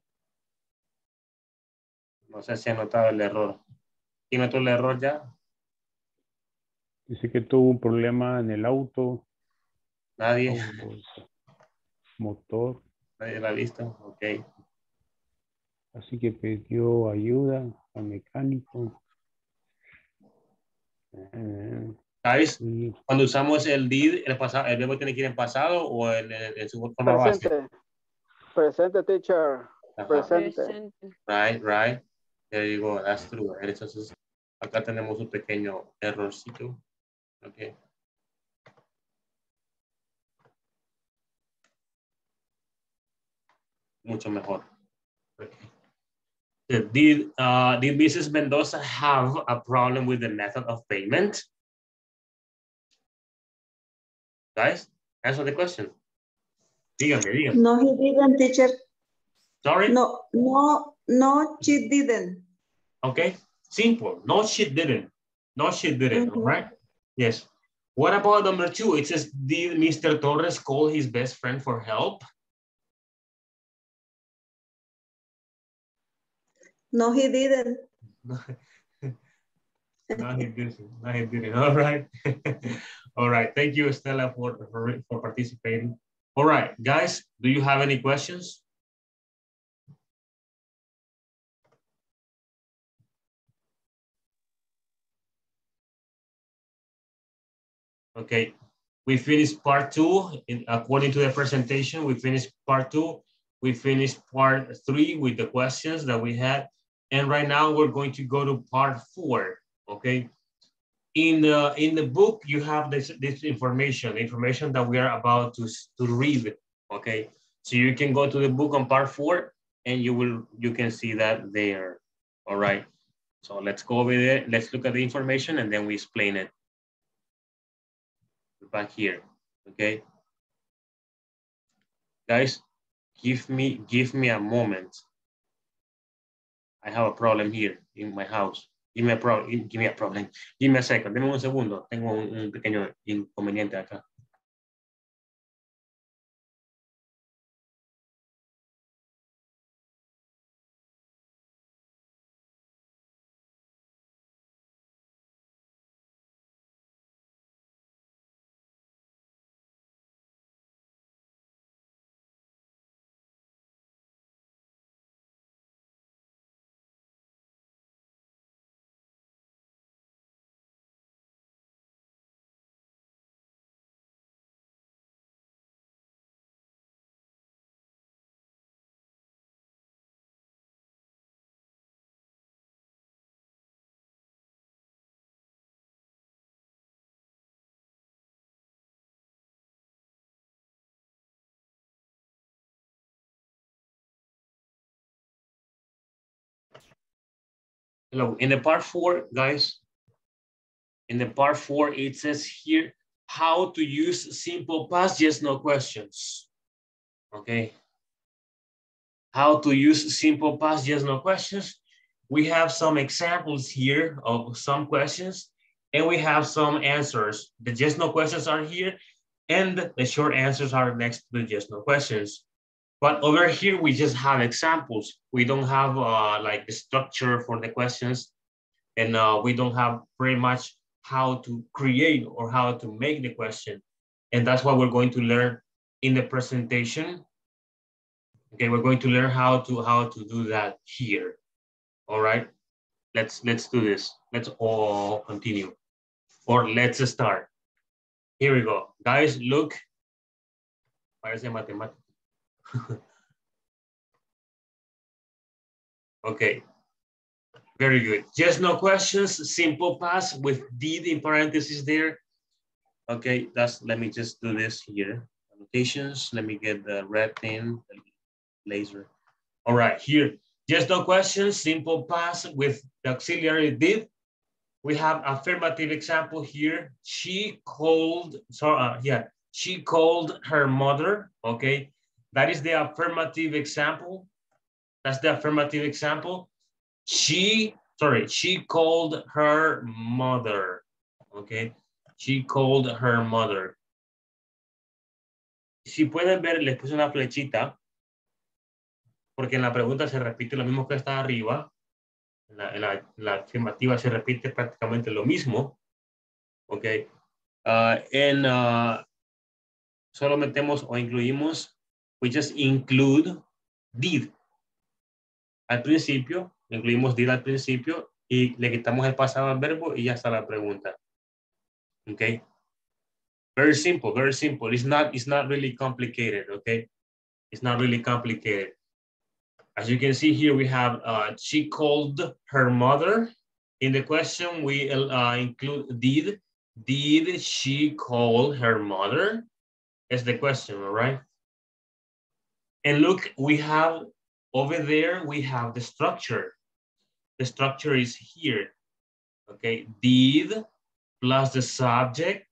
No sé si ha notado el error. ¿Quién notó el error ya? Dice que tuvo un problema en el auto. Nadie. Motor. Nadie la ha visto, ok. Así que pidió ayuda al mecánico. ¿Sabes? Cuando usamos el did, el verbo tiene que ir en pasado o en su forma base. Presente, teacher. Ajá. Presente. Right, right. There you go. That's true. Entonces, acá tenemos un pequeño errorcito. Okay. Mucho mejor. Okay. Did Mrs. Mendoza have a problem with the method of payment? Guys, answer the question. Dígame. No, he didn't, teacher. Sorry? No, she didn't. Okay, simple. No, she didn't. No, she didn't, all right? Yes. What about number two? It says, did Mr. Torres call his best friend for help? No, he didn't. No, he didn't. All right. All right. Thank you, Estela, for participating. All right, guys, do you have any questions? Okay, we finished part two. According to the presentation, we finished part two. We finished part three with the questions that we had. And right now we're going to go to part four, okay? In the book, you have this information that we are about to read, okay? So you can go to the book on part four and you can see that there, all right? So let's go over there, let's look at the information and then we explain it back here, okay? Guys, give me a moment. I have a problem here in my house. Give me a problem. Give me a second. Deme un segundo. Tengo un pequeño inconveniente acá. Hello, in the part four, guys, in the part four, it says here, how to use simple past yes, no questions. Okay. How to use simple past yes, no questions. We have some examples here of some questions, and we have some answers. The yes, no questions are here, and the short answers are next to the yes, no questions. But over here, we just have examples. We don't have like the structure for the questions, and we don't have pretty much how to create or how to make the question. And that's what we're going to learn in the presentation. Okay, we're going to learn how to do that here. All right, let's do this. Let's all continue, or let's start. Here we go. Guys, look. Parece matemático. Okay, very good. Just no questions, simple past with did in parentheses there. Okay, let me just do this here. Annotations, let me get the red thing, the laser. All right, here, just no questions, simple past with the auxiliary did. We have affirmative example here. She called, she called her mother, okay? That is the affirmative example. That's the affirmative example. She called her mother. Okay, she called her mother. Si pueden ver, les puse una flechita, porque en la pregunta se repite lo mismo que está arriba. En la afirmativa se repite prácticamente lo mismo. Okay, solo metemos o incluimos. We just include did al principio, incluimos did al principio y le quitamos el pasado al verbo y ya está la pregunta. Okay. Very simple, very simple. It's not really complicated, okay? It's not really complicated. As you can see here, we have she called her mother. In the question, we include did. Did she call her mother? That's the question, all right? And look, we have, over there, we have the structure. The structure is here, okay? Did plus the subject,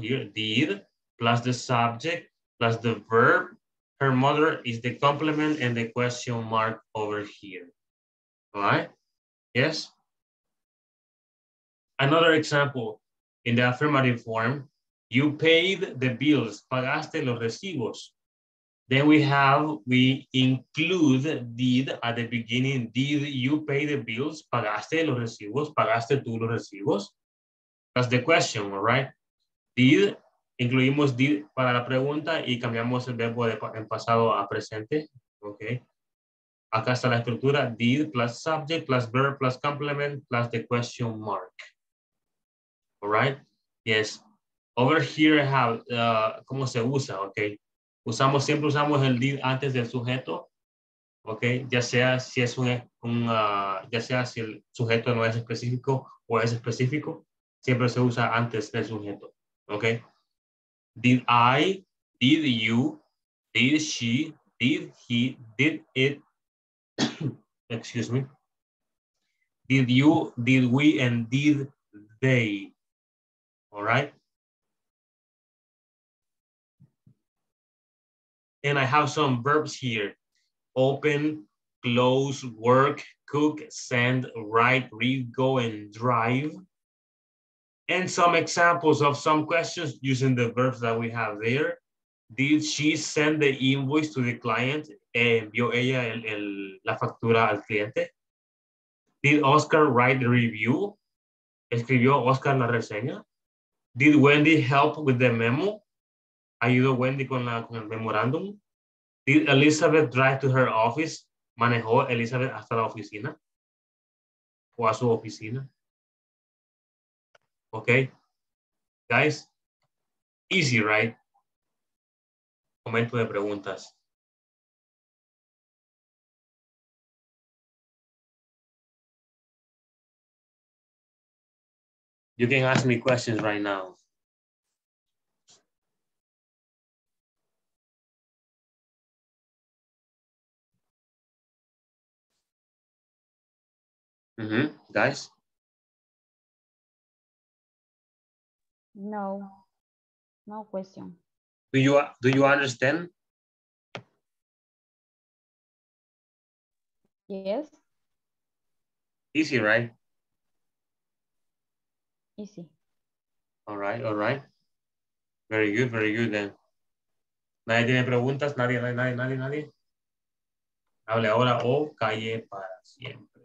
here, did plus the subject plus the verb. Her mother is the complement and the question mark over here, all right? Yes? Another example in the affirmative form, you paid the bills, pagaste los recibos. Then we include did at the beginning. Did you pay the bills? ¿Pagaste los recibos? ¿Pagaste tú los recibos? That's the question, all right? Did, incluimos did para la pregunta y cambiamos el verbo en pasado a presente, okay? Acá está la estructura, did plus subject plus verb plus complement plus the question mark, all right? Yes, over here I have, ¿cómo se usa, okay? Siempre usamos el did antes del sujeto, okay, ya sea si el sujeto no es específico o es específico, siempre se usa antes del sujeto, okay. Did I, did you, did she, did he, did it, excuse me, did you, did we, and did they, all right? And I have some verbs here. Open, close, work, cook, send, write, read, go, and drive. And some examples of some questions using the verbs that we have there. Did she send the invoice to the client? ¿Envió ella la factura al cliente? Did Oscar write the review? ¿Escribió Oscar la reseña? Did Wendy help with the memo? ¿Ayudó Wendy con el memorándum? Did Elizabeth drive to her office? ¿Manejó Elizabeth hasta la oficina? ¿O a su oficina? Okay. Guys, easy, right? Momento de preguntas. You can ask me questions right now. Guys? No. No question. Do you understand? Yes. Easy, right? Easy. All right, very good then. ¿Nadie tiene preguntas? ¿Nadie? Hable ahora o calle para siempre.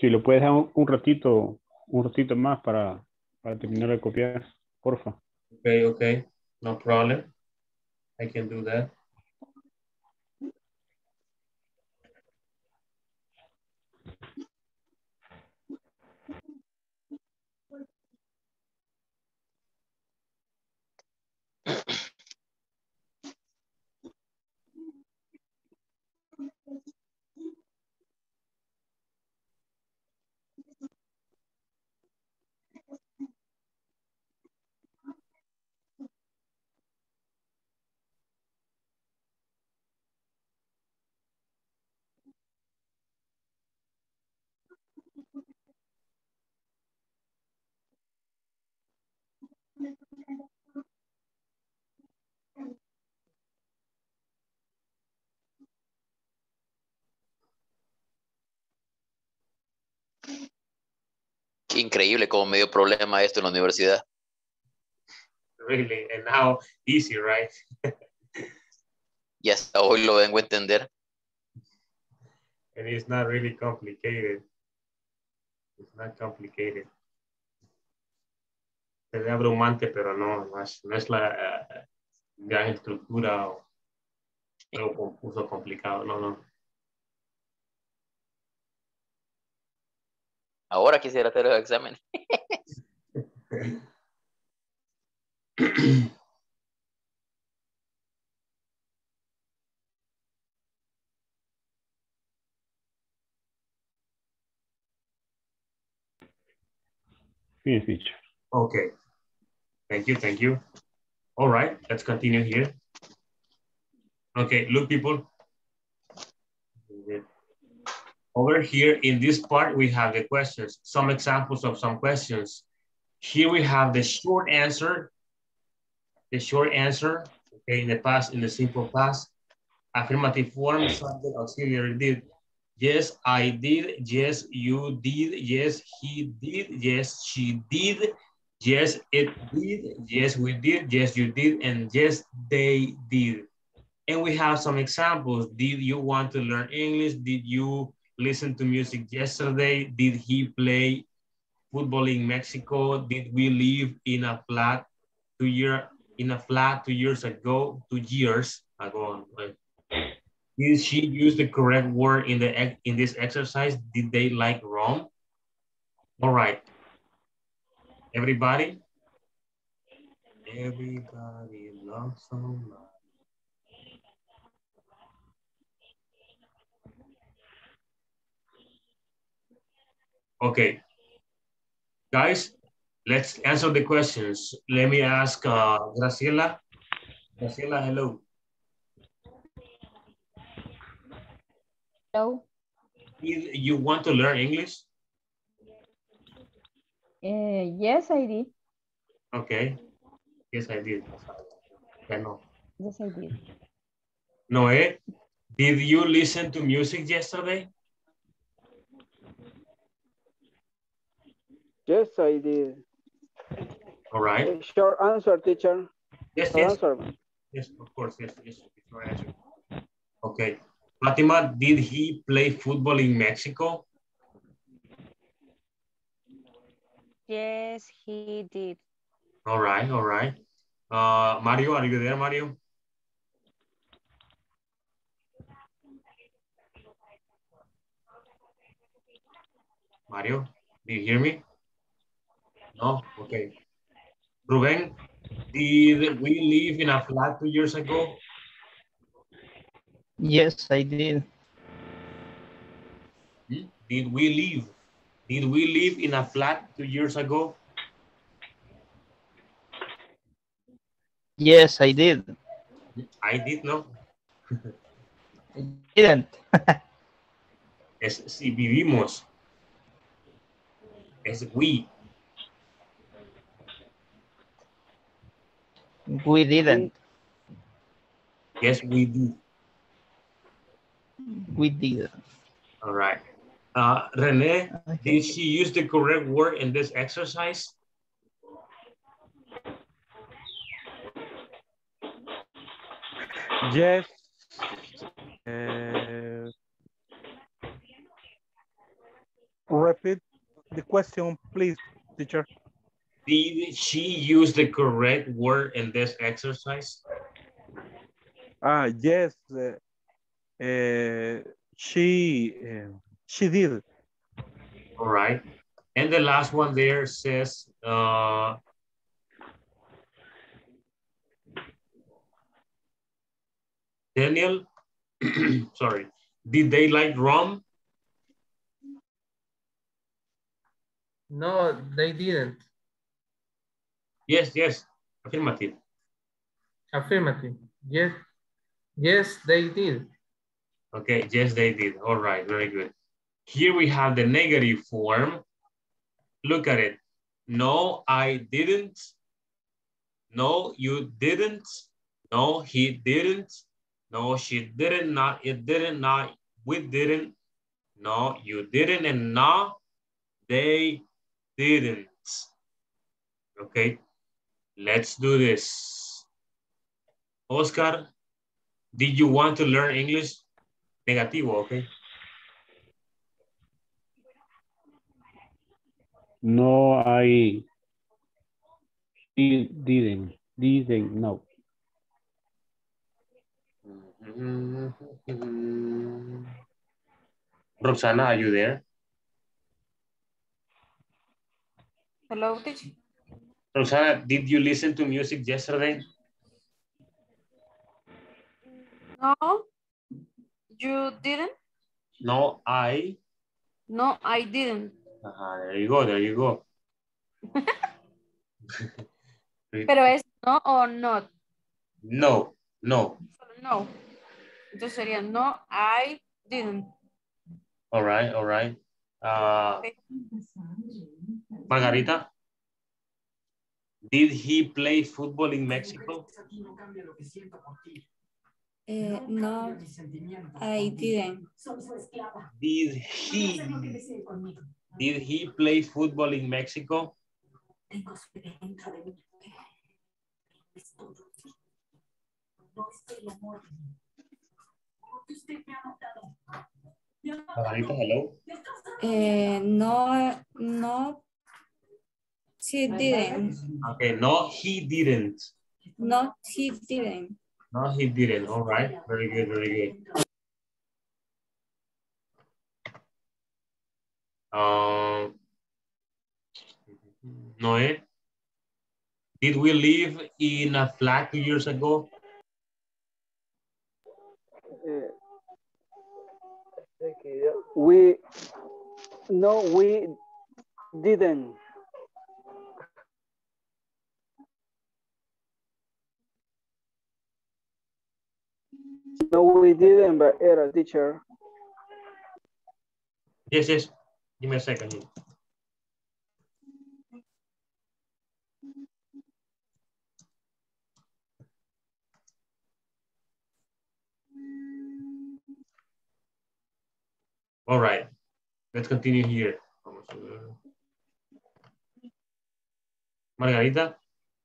Si lo puedes dar un ratito más para terminar de copiar, porfa. Ok, no problem. I can do that. Qué increíble cómo me dio problema esto en la universidad. Really, and now easy, right? Y hasta hoy lo vengo a entender. And it's not really complicated. It's not complicated. Es abrumante, pero no es la gran estructura o algo confuso, complicado, no. Ahora quisiera hacer el examen. Finish teacher. Okay. Thank you. All right, let's continue here. Okay, look, people. Over here in this part, we have the questions, some examples of some questions. Here we have the short answer. Okay, in the past, in the simple past. Affirmative form, subject, auxiliary did. Yes, I did. Yes, you did. Yes, he did. Yes, she did. Yes, it did. Yes, we did. Yes, you did. And yes, they did. And we have some examples. Did you want to learn English? Did you listen to music yesterday? Did he play football in Mexico? Did we live in a flat 2 years ago? 2 years ago. Did she use the correct word in this exercise? Did they like wrong? All right. Everybody loves someone. Okay, guys, let's answer the questions. Let me ask Graciela. Graciela, hello. Hello. Did you want to learn English? Yes, I did. Okay. Yes, I did. Okay, no. Yes, I did. Noé, did you listen to music yesterday? Yes, I did. All right. Short answer, teacher. Yes, of course. Yes. Short answer. Okay. Fatima, did he play football in Mexico? Yes, he did. All right. Mario, are you there, Mario? Mario, do you hear me? No? Okay. Ruben, did we live in a flat 2 years ago? Yes, I did. Did we live in a flat 2 years ago? Yes, I did. I did not. I didn't. Si vivimos. es we. We didn't. Yes, we did. We did. All right. Renee, did she use the correct word in this exercise? Yes. Repeat the question, please, teacher. Did she use the correct word in this exercise? Yes. She did. All right. And the last one there says, Daniel, sorry, did they like rum? No, they didn't. Yes, yes, affirmative. Affirmative, yes. Yes, they did. Okay, yes, they did. All right, very good. Here we have the negative form. Look at it. No, I didn't. No, you didn't. No, he didn't. No, she didn't. Not, it didn't. Not, we didn't. No, you didn't. And no, they didn't. Okay, let's do this. Oscar, did you want to learn English? Negativo, okay? No, I didn't, no. Roxana, are you there? Hello, teacher. Roxana, did you listen to music yesterday? No. You didn't? No, I. No, I didn't. There you go, there you go. Pero es no o not. No, no. No. Entonces sería no, I didn't. All right, all right. Okay. Margarita, did he play football in Mexico? No, I didn't. Did he play football in Mexico? Hello? No, she didn't. Okay, no, he didn't. No, he didn't. No, he didn't. All right. Very good, very good. Noé, did we live in a flat 2 years ago? No, we didn't. No, we didn't, but era teacher. Yes, yes. Give me a second. Here. All right. Let's continue here. Margarita?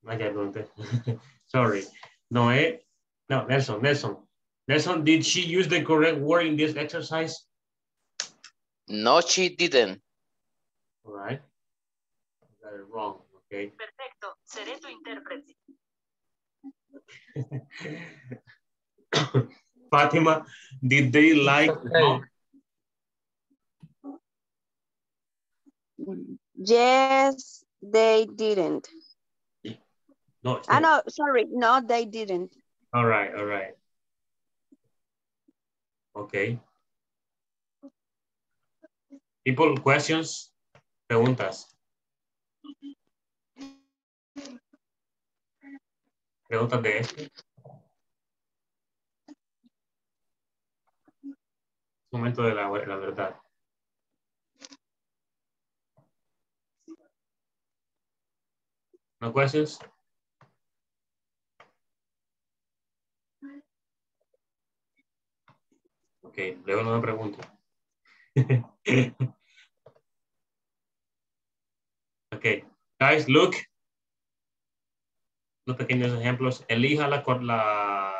I can't remember. Sorry. Noé? No, Nelson. Nelson, did she use the correct word in this exercise? No, she didn't. All right. I got it wrong, okay. Perfecto, seré tu intérprete. Fatima, did they like... Okay. Yes, they didn't. No, no, sorry. No, they didn't. All right, all right. Okay. People, questions, preguntas. Preguntas de este. Momento de la verdad. No questions? Ok, luego no me pregunto. Ok, guys, look. Los pequeños ejemplos. Elija la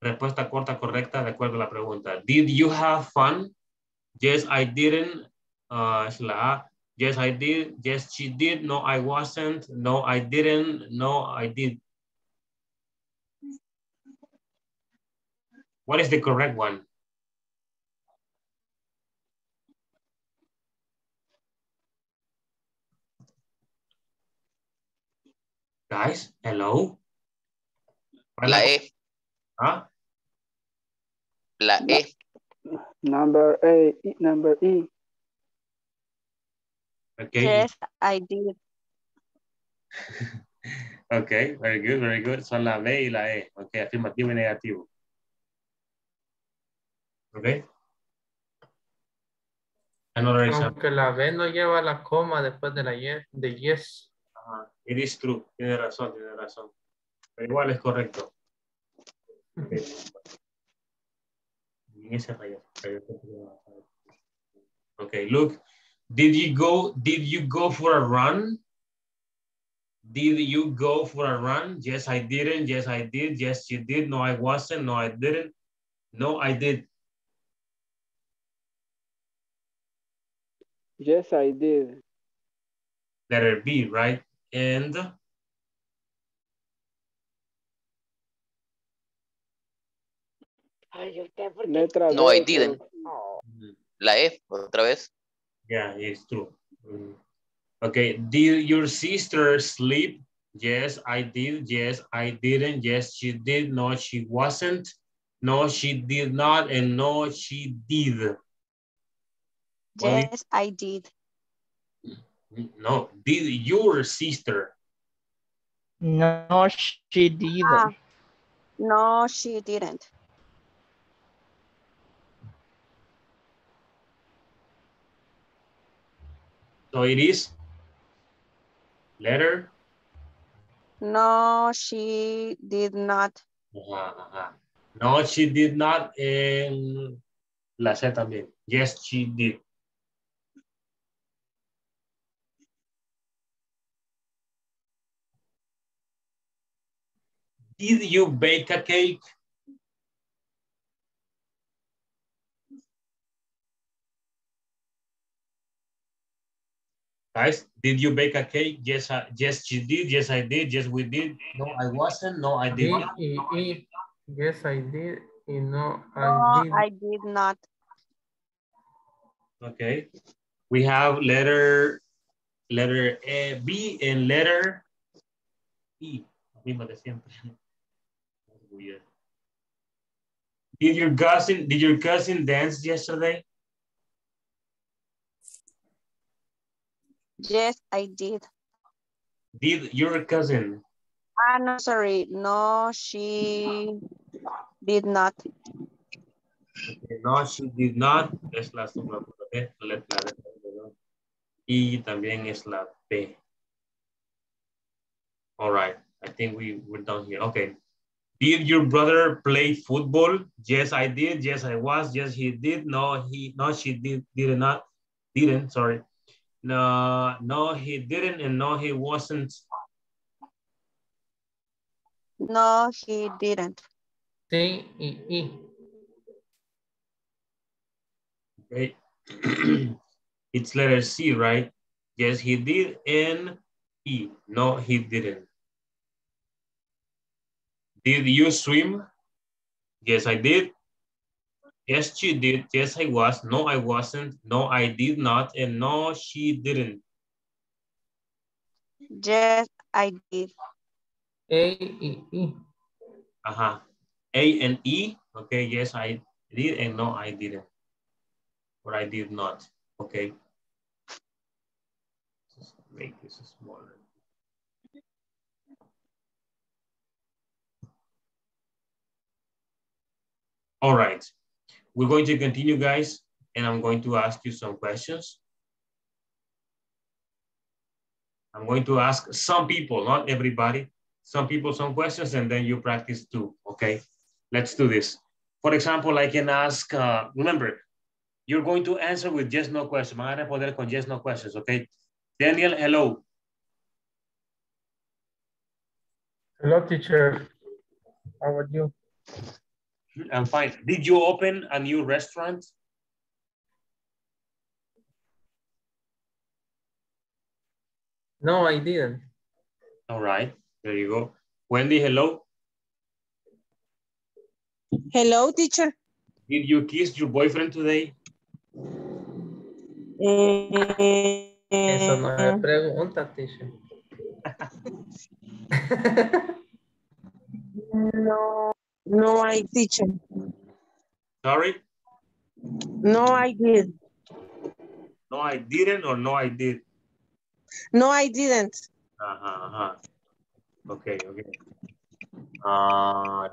respuesta corta correcta de acuerdo a la pregunta. Did you have fun? Yes, I didn't. Yes, I did. Yes, she did. No, I wasn't. No, I didn't. No, I did. What is the correct one? Guys, hello? La E. Huh? La E. Number A, number E. Okay. Yes, I did. Okay, very good, very good. Son la B y la E. Okay, afirmativo y negativo. Okay. Another example. Aunque la B no lleva la coma después de la yes, de yes. It is true. Tiene razón, tiene razón. Pero igual es correcto. Okay. Okay, look. Did you go for a run? Did you go for a run? Yes, I didn't. Yes, I did. Yes, you did. No, I wasn't. No, I didn't. No, I did. Yes, I did. Letter B, right? And no, I didn't. La F, otra vez. Yeah, it's true. Okay, did your sister sleep? Yes, I did. Yes, I didn't. Yes, she did. No, she wasn't. No, she did not. And no, she did. Yes, I did. No, did your sister? No, she didn't. No, she didn't. So it is letter? No, she did not. No, she did not. En la C también. Yes, she did. Did you bake a cake? Guys, did you bake a cake? Yes, yes, she did. Yes, I did. Yes, we did. No, I wasn't. No, I did not. Yes, I did. No, I did not. Okay. We have letter A, B and letter E. Weird. Did your cousin dance yesterday? Yes, I did. Did your cousin? No, sorry. No, she did not. Okay, no, she did not. Es la segunda B. Y también es la B. All right. I think we're done here. Okay. Did your brother play football? Yes, I did. Yes, I was. Yes, he did. No, she didn't. No, he didn't, and no, he wasn't. No, he didn't. C-E-E. Okay. It's letter C, right? Yes, he did, and E. No, he didn't. Did you swim? Yes, I did. Yes, she did. Yes, I was. No, I wasn't. No, I did not. And no, she didn't. Yes, I did. A and E. A and E. Okay, yes, I did. And no, I didn't. Or I did not. Okay. Just make this smaller. All right. We're going to continue, guys, and I'm going to ask you some questions. I'm going to ask some people, not everybody, some people some questions, and then you practice too, okay? Let's do this. For example, I can ask, remember, you're going to answer with yes, no question. Van a responder con yes, no questions, okay? Daniel, hello. Hello, teacher. How are you? I'm fine. Did you open a new restaurant? No, I didn't. All right. There you go. Wendy, hello. Hello, teacher. Did you kiss your boyfriend today? Eso no es pregunta, teacher. No, no, I didn't. Sorry? No, I did. No, I didn't, or no, I did? No, I didn't. Okay, okay.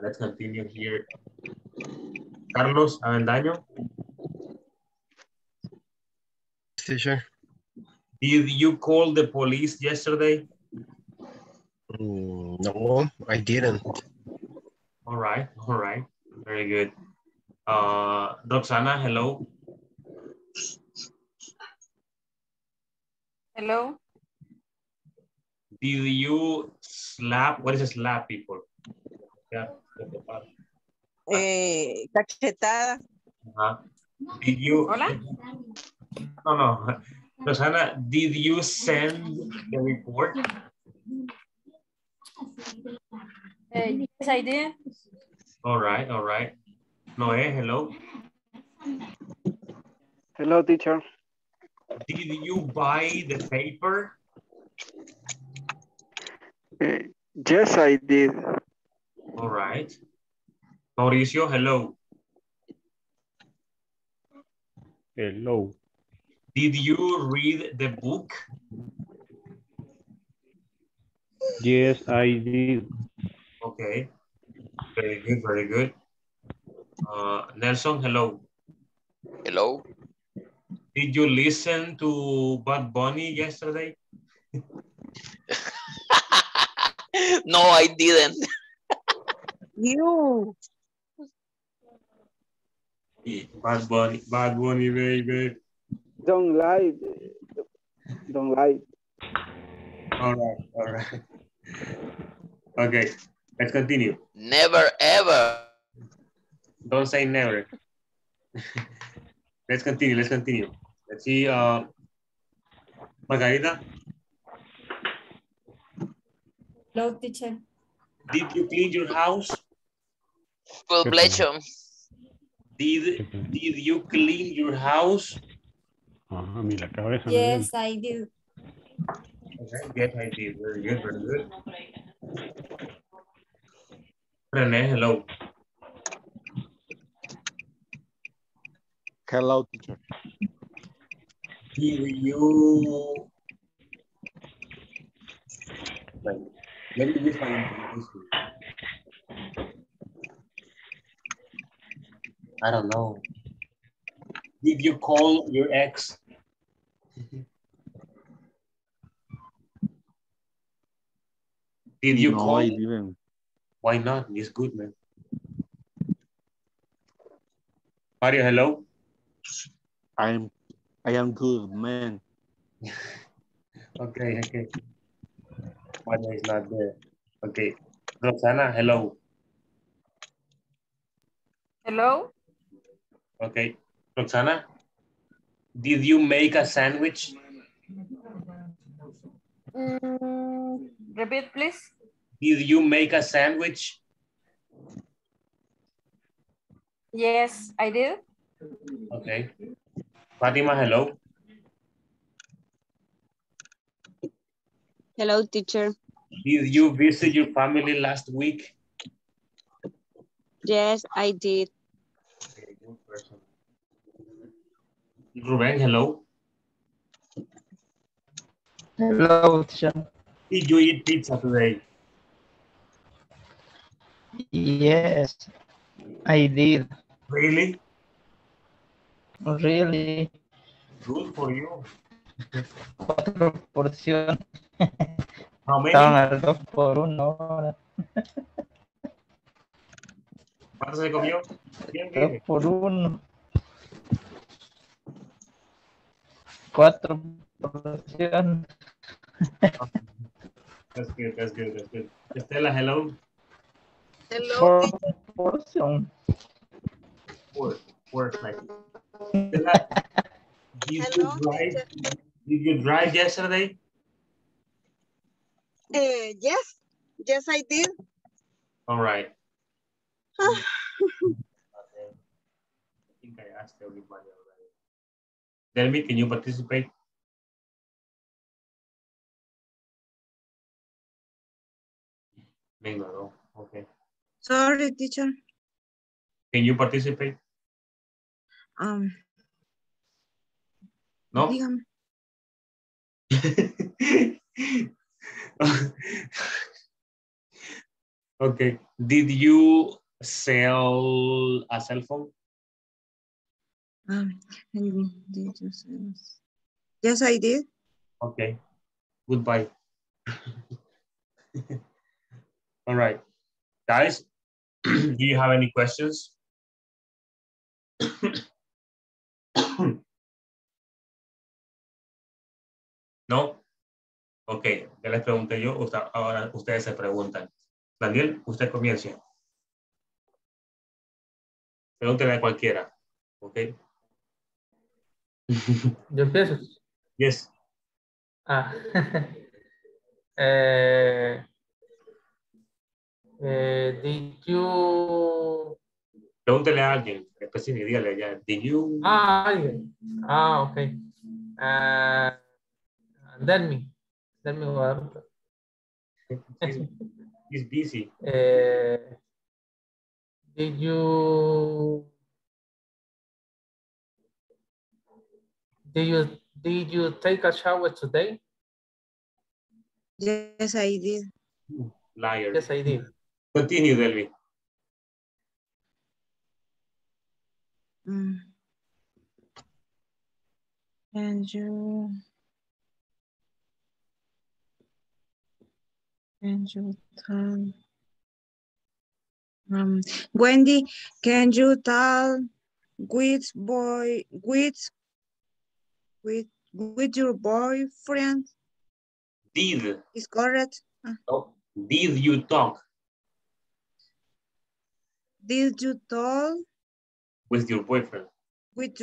Let's continue here. Carlos Avendaño. Teacher. Did you call the police yesterday? No, I didn't. All right, very good. Roxana, hello. Hello. Did you slap? What is a slap, people? Yeah. Cachetada. Did you? Hola. No, no. Roxana, did you send the report? Yes, I did. All right, all right. Noé, hello. Hello, teacher. Did you buy the paper? Yes, I did. All right. Mauricio, hello. Hello. Did you read the book? Yes, I did. Okay. Very good, very good. Nelson, hello. Hello. Did you listen to Bad Bunny yesterday? No, I didn't. You. Bad Bunny, baby. Don't lie. Don't lie. All right, all right. Okay, let's continue. Never, ever. Don't say never. Let's continue, let's continue. Let's see, Margarita. Hello, teacher. Did you clean your house? Good pleasure. Did you clean your house? Yes, I did. Okay, yes, I did. Very good, very good. René, hello. Hello, teacher. Did you... Let me use my intuition. I don't know. Did you call your ex? Did you call? I didn't. Why not? It's good, man. Mario, hello. I am good, man. Okay, okay. Mario is not there. Okay. Roxana, hello. Hello. Okay. Roxana, did you make a sandwich? Repeat, please. Did you make a sandwich? Yes, I did. Okay. Fatima, hello. Hello, teacher. Did you visit your family last week? Yes, I did. Okay, good person. Ruben, hello. Hello, teacher. Did you eat pizza today? Yes, I did. Really? Really? Good for you. 4 porciones. Estaban al 2 por 1 ahora. ¿Cuánto se comió? 2 por 1. 4 por 100. That's good, that's good, that's good. Estela, hello. Hello. Estela, did you drive yesterday? Yes, I did. All right. Okay. I think I asked everybody already. Tell me, can you participate? Venga, no. Okay. Sorry, teacher. Can you participate? No. Dígame. Okay. Did you sell a cell phone? Did you sell? Yes, I did. Okay. Goodbye. All right, guys. Do you have any questions? No. Ok, ya les pregunté yo, ahora ustedes se preguntan. Daniel, usted comience. Pregúntele a cualquiera, ok. ¿Yo empiezo? Yes. Did you... Pregúntele a alguien, específico, dígale ya. Did you... alguien. Ok. Let me go. It's busy. Did you take a shower today? Yes, I did. Liar. Yes, I did. Continue, Delvi. And you tell Wendy, can you tell with your boyfriend? Did is correct. Oh, did you talk? Did you talk with your boyfriend? With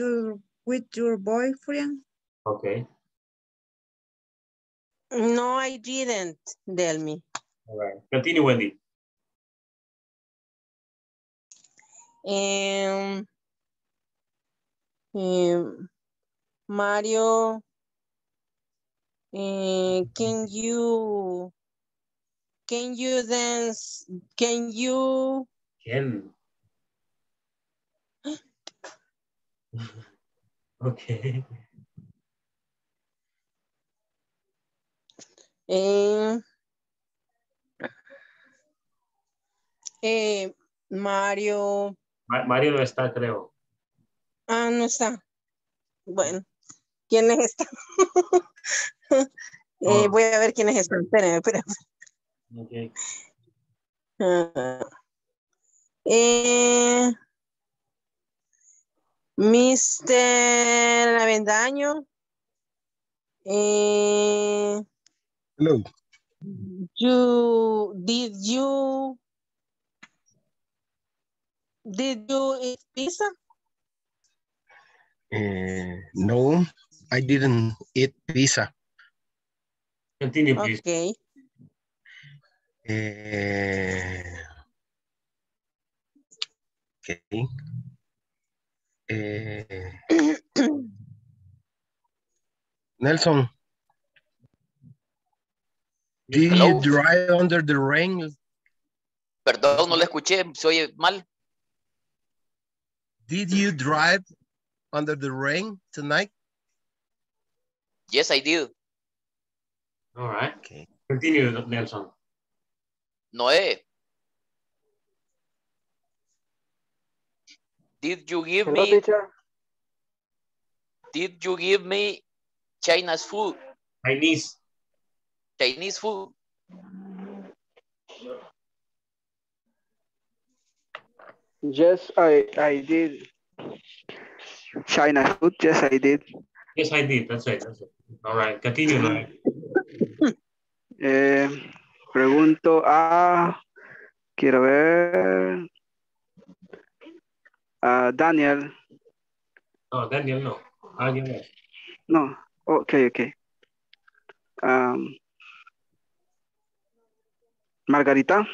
your boyfriend? Okay. No, I didn't, tell me. All right. Continue, Wendy. Mario, can you dance? Can. Okay. Mario. Mario no está, creo. No está. Bueno, ¿quiénes están? Voy a ver quiénes están. Espérenme. Okay. Mr. Avendaño. Hello. Did you eat pizza? No, I didn't eat pizza. Continue, please. Okay. Okay. Nelson. Did you drive under the rain? Perdón, no le escuché, se oye mal. Did you drive under the rain tonight? Yes, I did. All right. Okay. Continue, Nelson. Noé. Did you give me Chinese food? Chinese. Chinese food. Yes, I did. China food, yes, I did. Yes, I did. That's right. That's right. All right, continue. Pregunto a... Quiero ver... Daniel. Oh, Daniel, no. Alguien más. No, ok. Margarita.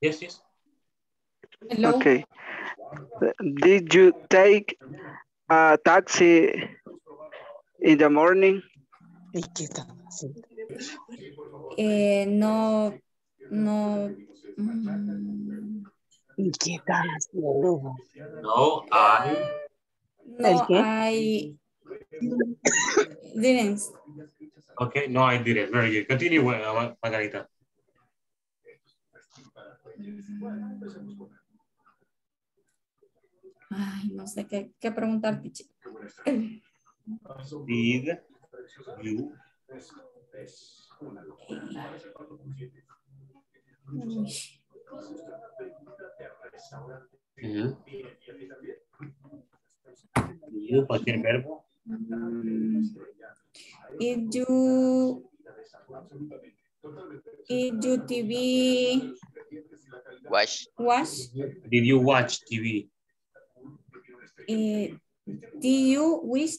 Yes. Hello. Okay. Did you take a taxi in the morning? No. No, I didn't. Okay, no, I didn't. Very good. Continue, Margarita. Ay, no sé qué preguntar, Pichi. Did you cualquier verbo. Did you TV watch? Did you watch TV? Did you watch?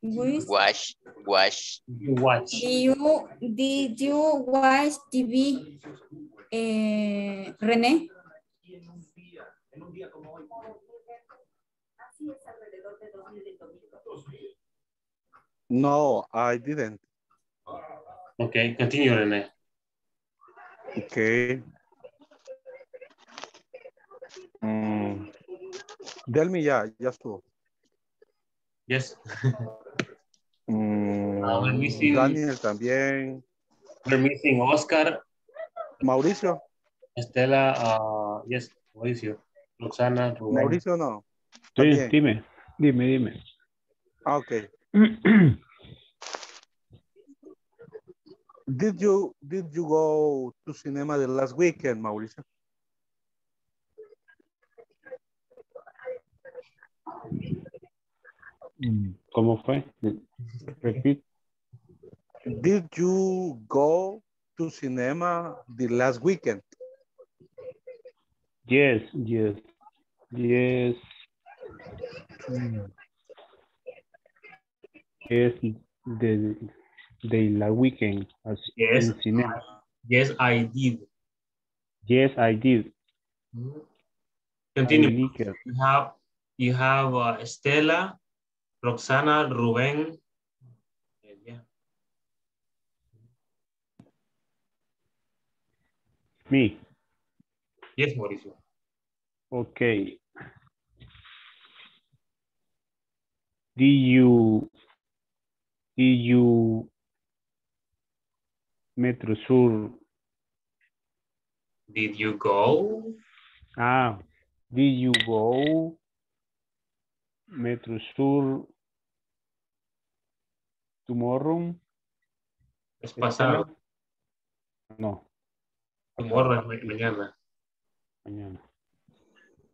Did you watch TV? René. No, I didn't. Okay, continue, René. Okay. Tell me, yeah, just two. Yes. We're missing Daniel también. We're missing Oscar. Mauricio. Estela, yes, Mauricio. Roxana. Rubén. Mauricio no. Sí, dime. Ah, okay. Did you go to cinema the last weekend, Mauricio? ¿Cómo fue? Repeat. Did you go to cinema the last weekend? Yes. Yes, the weekend. Yes, in cinema. Yes, I did. Yes, I did. Continue. You have Estela, Roxana, Rubén. Yeah. Me. Yes, Mauricio. Okay. Did you Metro Sur? Did you go? Did you go Metro Sur tomorrow? ¿Es pasado? No. Tomorrow es mañana.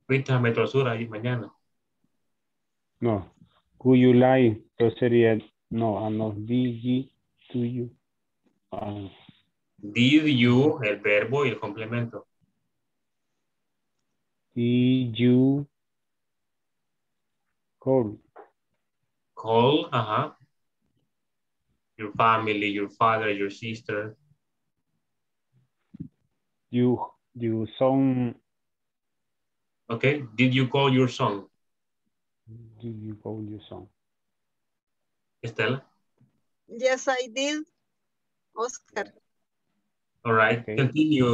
¿Fuiste a Metro Sur ahí mañana? No. Could you lie? Entonces sería, no, no, did you. Did you, el verbo y el complemento. Did you call? Call, ajá. Your family, your father, your sister. You son. Okay, did you call your son? Did you call your son? Estela? Yes, I did. Oscar. All right, okay. Continue,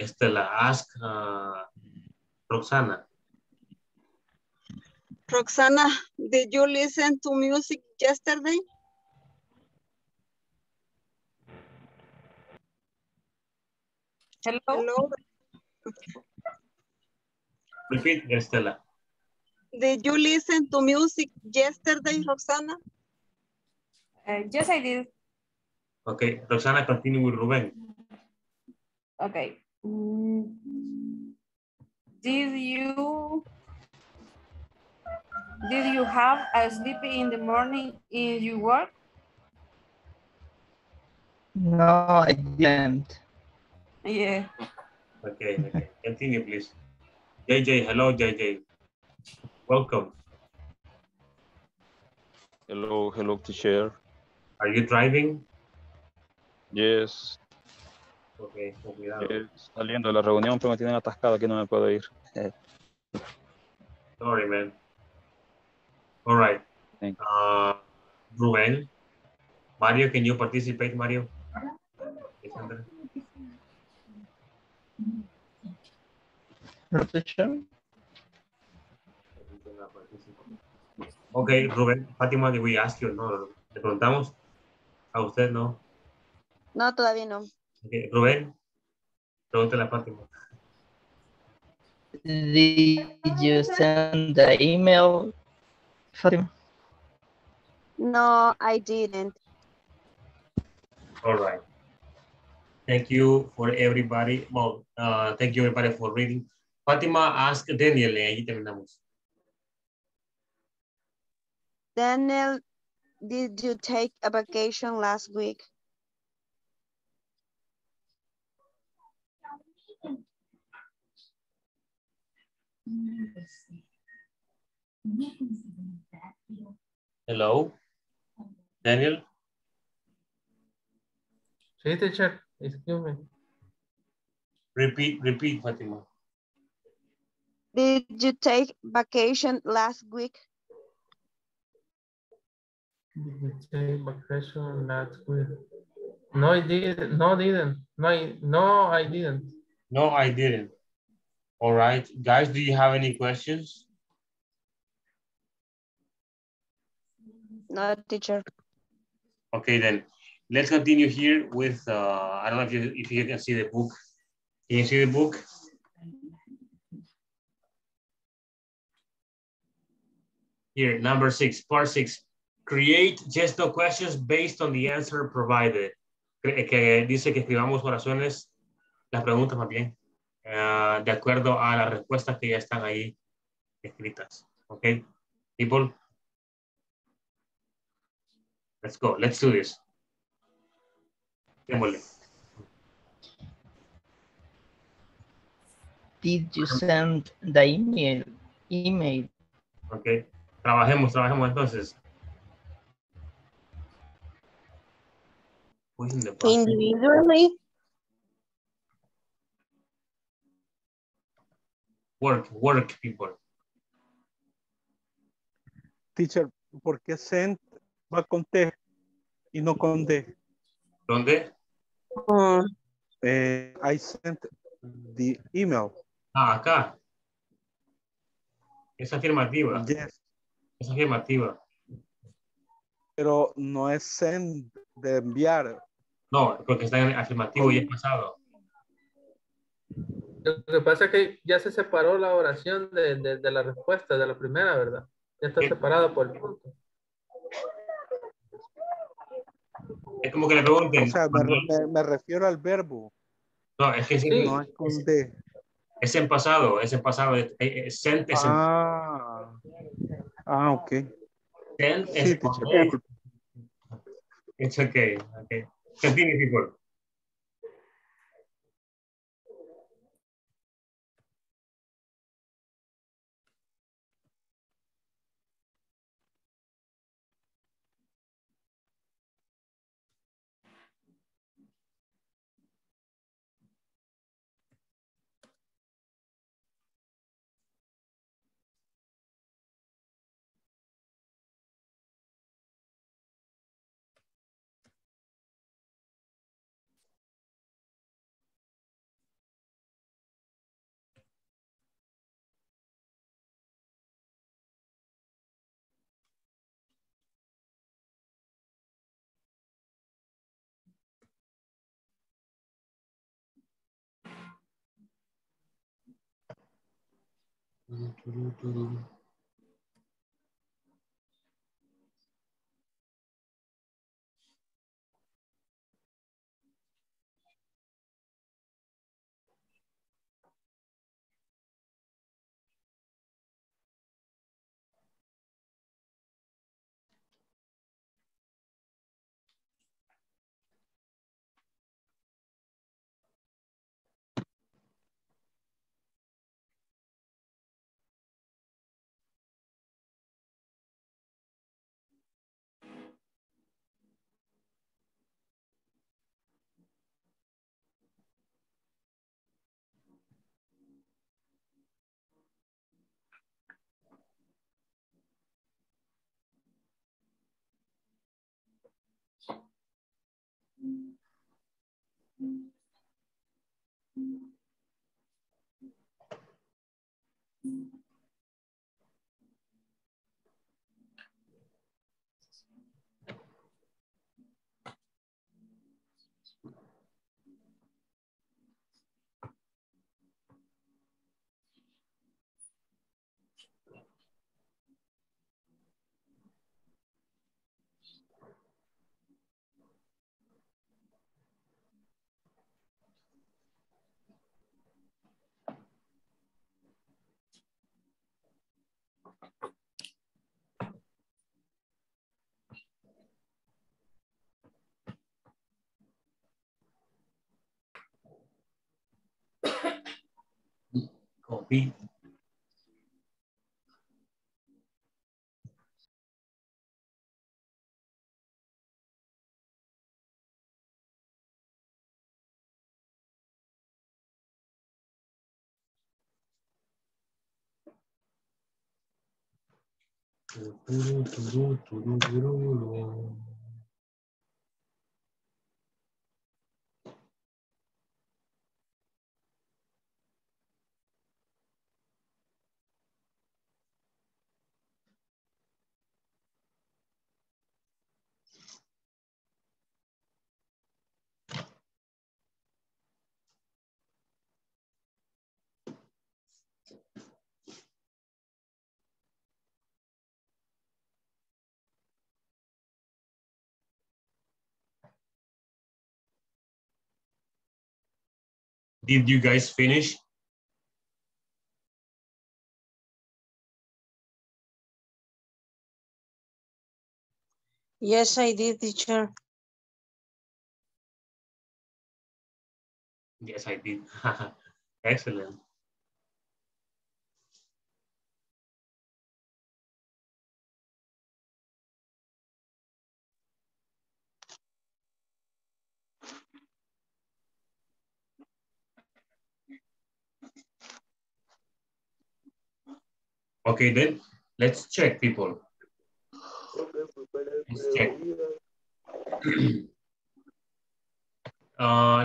Estela. Ask Roxana. Roxana, did you listen to music yesterday? Hello? Repeat, Estela. Did you listen to music yesterday, Roxana? Yes, I did. Okay, Roxana, continue with Ruben. Okay. Did you have a sleepy in the morning in your work? No, I didn't. Yeah. Okay, okay. Continue, please. JJ, hello, JJ. Welcome. Hello, hello, teacher. Are you driving? Yes. Okay, con cuidado. Saliendo de la reunión, pero me tienen atascado que no me puedo ir. Sorry, man. All right. Ruben, Mario, can you participate, Mario? Okay, Ruben, Fátima, we asked you, ¿no? ¿Le preguntamos? ¿A usted no? No, todavía no. Okay, Ruben, pregúntale a Fátima. Did you send the email? Fatima. No, I didn't. All right. Thank you for everybody. Well, thank you everybody for reading. Fatima, ask Daniel. Ahí terminamos. Daniel, did you take a vacation last week? Hello, Daniel. Sí, teacher, excuse me. Repeat, Fatima. Did you take vacation last week? Did you take vacation last week? No, I didn't. No, I didn't. All right, guys, do you have any questions? No, teacher. Okay, then let's continue here with I don't know if you can see the book. Can you see the book? Here, number 6, part 6. Create gesto questions based on the answer provided. Que dice que escribamos oraciones, las preguntas más bien, de acuerdo a las respuestas que ya están ahí escritas. Okay, people. Let's go. Let's do this. Did you send the email? Okay. Trabajemos entonces. Individually. Work, people. Teacher, ¿por qué sent va con T y no con D? ¿Dónde? I sent the email. Ah, acá. Es afirmativa. Yes. Es afirmativa. Pero no es send de enviar. No, porque está en afirmativo y es pasado. Lo que pasa es que ya se separó la oración de la respuesta, de la primera, ¿verdad? Ya está separado por el punto. Es como que le pregunten. O sea, me refiero al verbo. No, es que sí. No es con D. Es en pasado, es en pasado. Sent es en pasado. Ah, ok. Sent es en pasado. It's okay. Okay. Continue, people. COVID. Did you guys finish? Yes, I did, teacher. Yes, I did. Excellent. Okay, then let's check, people. Let's check.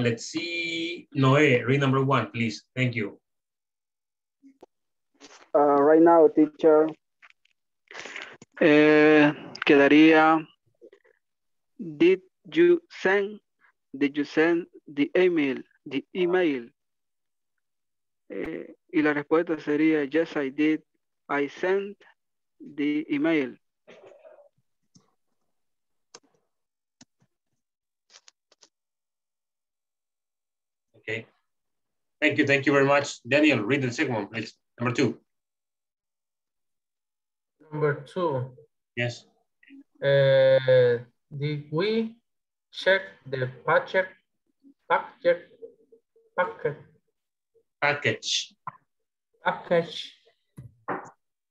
Let's see. Noé, read number one, please. Thank you. Right now, teacher. Quedaría. Did you send the email? The email. Y la respuesta sería yes, I did. I sent the email. Okay. Thank you very much. Daniel, read the second one, please. Number two. Number two. Yes. Did we check the package?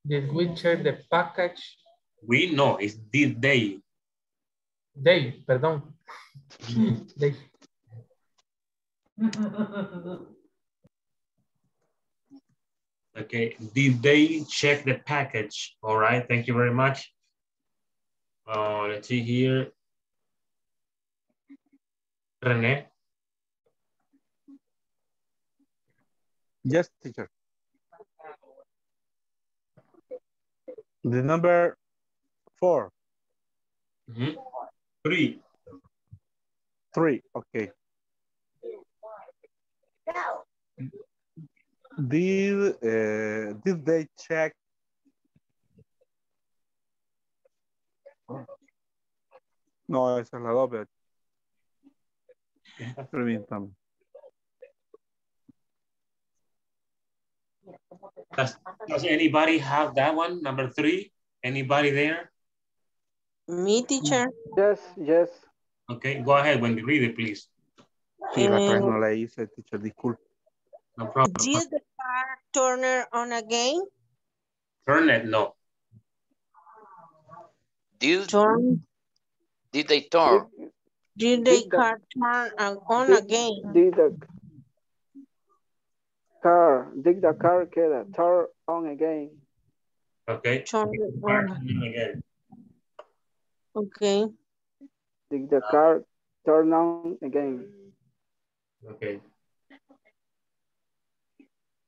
Did we check the package? We know, it's did they. They, perdón. They. Okay, did they check the package? All right, thank you very much. Let's see here. René. Yes, teacher. The number four. Mm-hmm. Three, okay. Did they check? No, esa es la doble. Permítame. Does anybody have that one, number three? Anybody there? Me, teacher. Yes. Okay, go ahead, Wendy, read it, please. Sí, la tres no la hice, teacher, disculpe. No problem. Did the car turn on again? Turn it, no. Did they turn? Did the car turn on again? Did the car turn on again? Okay. Turn on again. Okay. Did the car turn on again? Okay.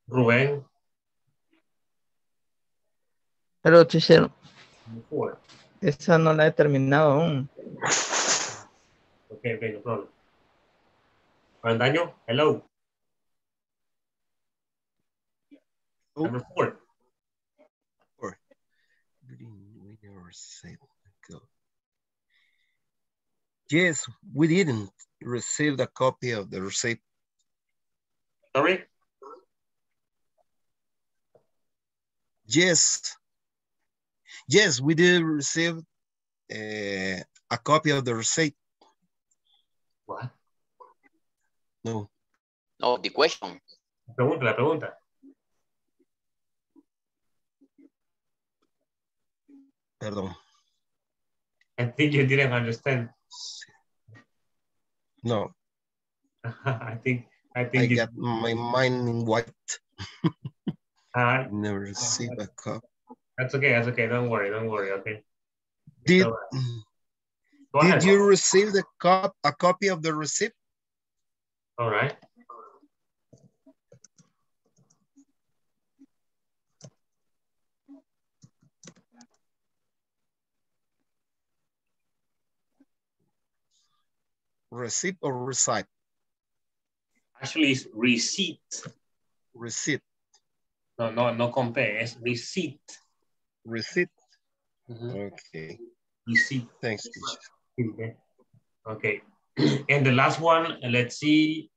Ruben. Pero, teacher, esa no la he terminado aún. Ok, no problem. Andaño, hello. Number 4. Yes, we didn't receive the copy of the receipt. Sorry? Yes, we did receive a copy of the receipt. What? No. No, the question. La pregunta. Perdón. I think you didn't understand. No. I think I got my mind in white. Never received a cup. That's okay. Don't worry. Okay. Did you receive a copy of the receipt? All right. Receipt or recite? Actually, it's receipt. Receipt. No compare. It's receipt. Receipt. Mm-hmm. Okay. Receipt. Thanks, teacher. Okay. And the last one, let's see.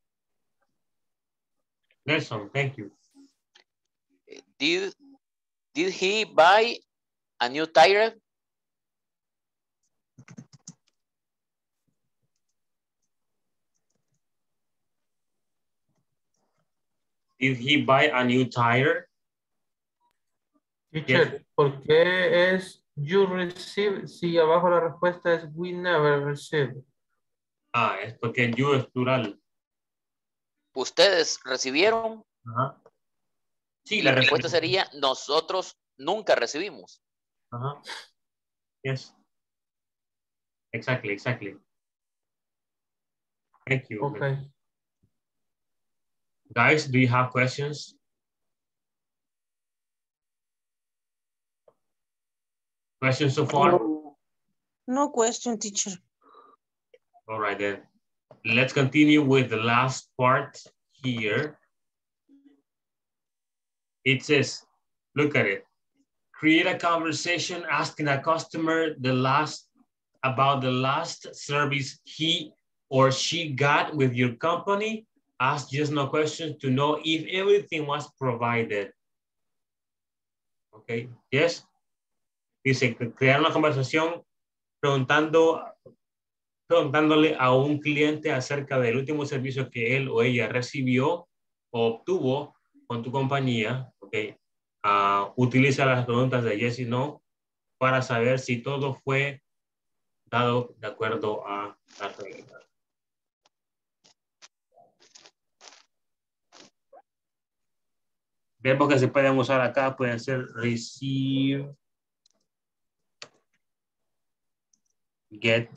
Nelson, thank you. Did he buy a new tire? Did he buy a new tire? Teacher, yes. ¿Por qué es you receive? Si abajo la respuesta es we never receive. Ah, es porque you es plural. ¿Ustedes recibieron? Ajá. Sí, la respuesta sería nosotros nunca recibimos. Ajá. Yes. Exactly. Thank you. Okay. Guys, do you have questions? Questions so far? No question, teacher. All right, then. Let's continue with the last part here. It says, look at it. Create a conversation asking a customer about the last service he or she got with your company. Ask just no questions to know if everything was provided. Okay, yes. Dice, crear una conversación preguntándole a un cliente acerca del último servicio que él o ella recibió o obtuvo con tu compañía. Okay. Utiliza las preguntas de yes y no para saber si todo fue dado de acuerdo a la regla. Vemos que se pueden usar acá, pueden ser receive, get,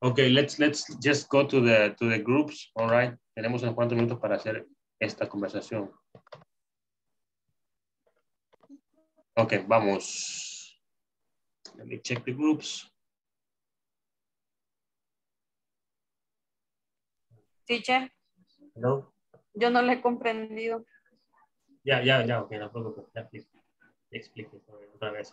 Okay, let's just go to the groups, all right? Tenemos unos cuantos minutos para hacer esta conversación. Okay, vamos. Let me check the groups. Teacher. No. Yo no le he comprendido. Ya, okay, no puedo. Ya, please. Explique otra vez.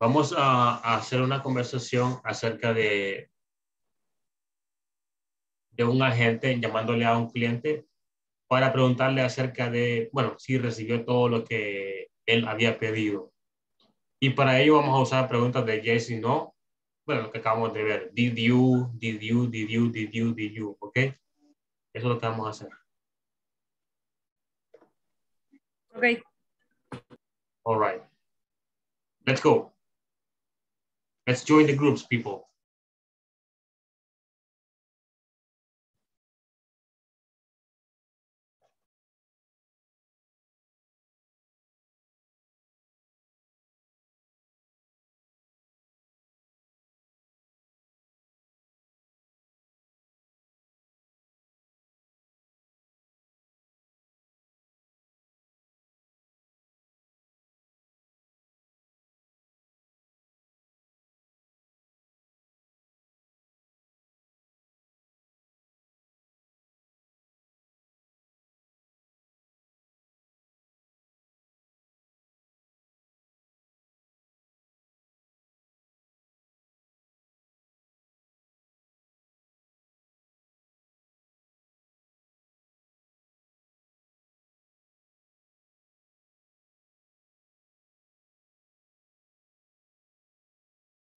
Vamos a hacer una conversación acerca de un agente llamándole a un cliente para preguntarle acerca de, bueno, si recibió todo lo que él había pedido. Y para ello vamos a usar preguntas de yes y no. Bueno, lo que acabamos de ver. Did you, did you, did you, did you, did you. ¿Ok? Eso es lo que vamos a hacer. Ok. All right. Let's go. Let's join the groups, people.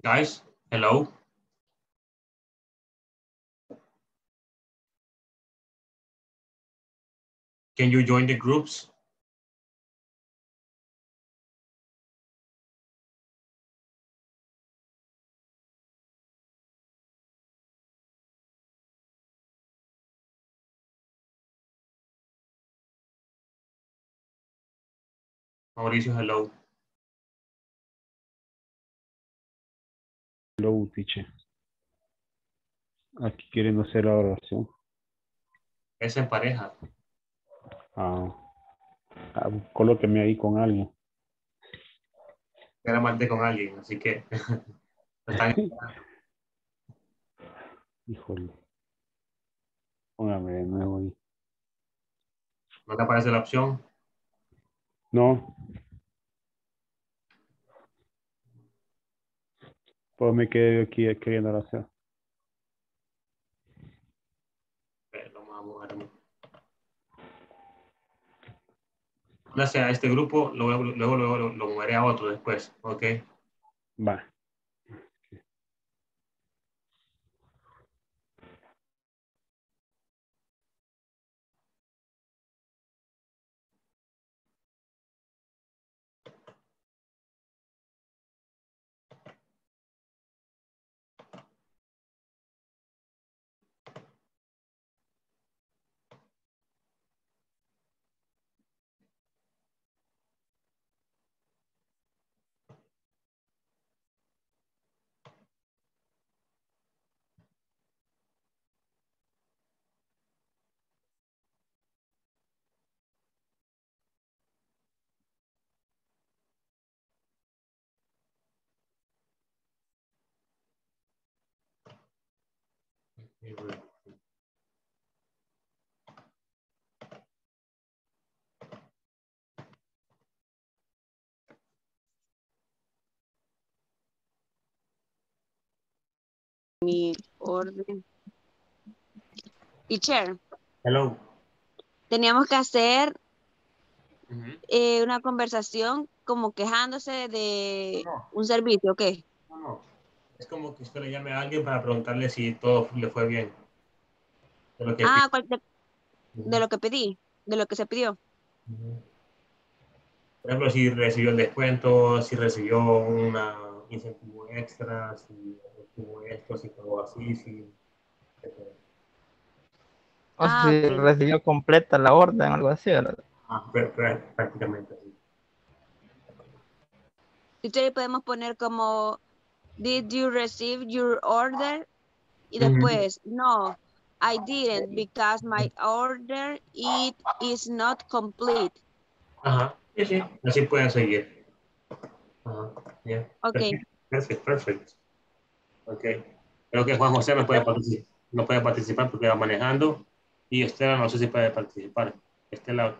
Guys, hello. Can you join the groups? Mauricio, hello. Hello, teacher. Aquí quieren hacer la oración. Es en pareja. Colóqueme ahí con alguien. Era martes con alguien, así que. Híjole. Póngame de nuevo ahí. ¿No te aparece la opción? No. Pues me quedé aquí escribiendo la oración. Gracias a este grupo, luego lo moveré a otro después, ¿ok? Va. Mi orden. Teacher. Hello. Teníamos que hacer una conversación como quejándose de un servicio, ¿ok? No. Es como que usted le llame a alguien para preguntarle si todo le fue bien. De lo que de lo que pedí, de lo que se pidió. Por ejemplo, si recibió el descuento, si recibió un incentivo extra, si recibió esto, si pagó así, si... O si recibió completa la orden, algo así, ¿verdad? Prácticamente así. Y ustedes podemos poner como... Did you receive your order? Y después, no, I didn't because my order it is not complete. Ajá, sí, así pueden seguir. Yeah. Ok. Perfecto. Ok. Creo que Juan José no puede participar porque va manejando. Y Estela no sé si puede participar. Estela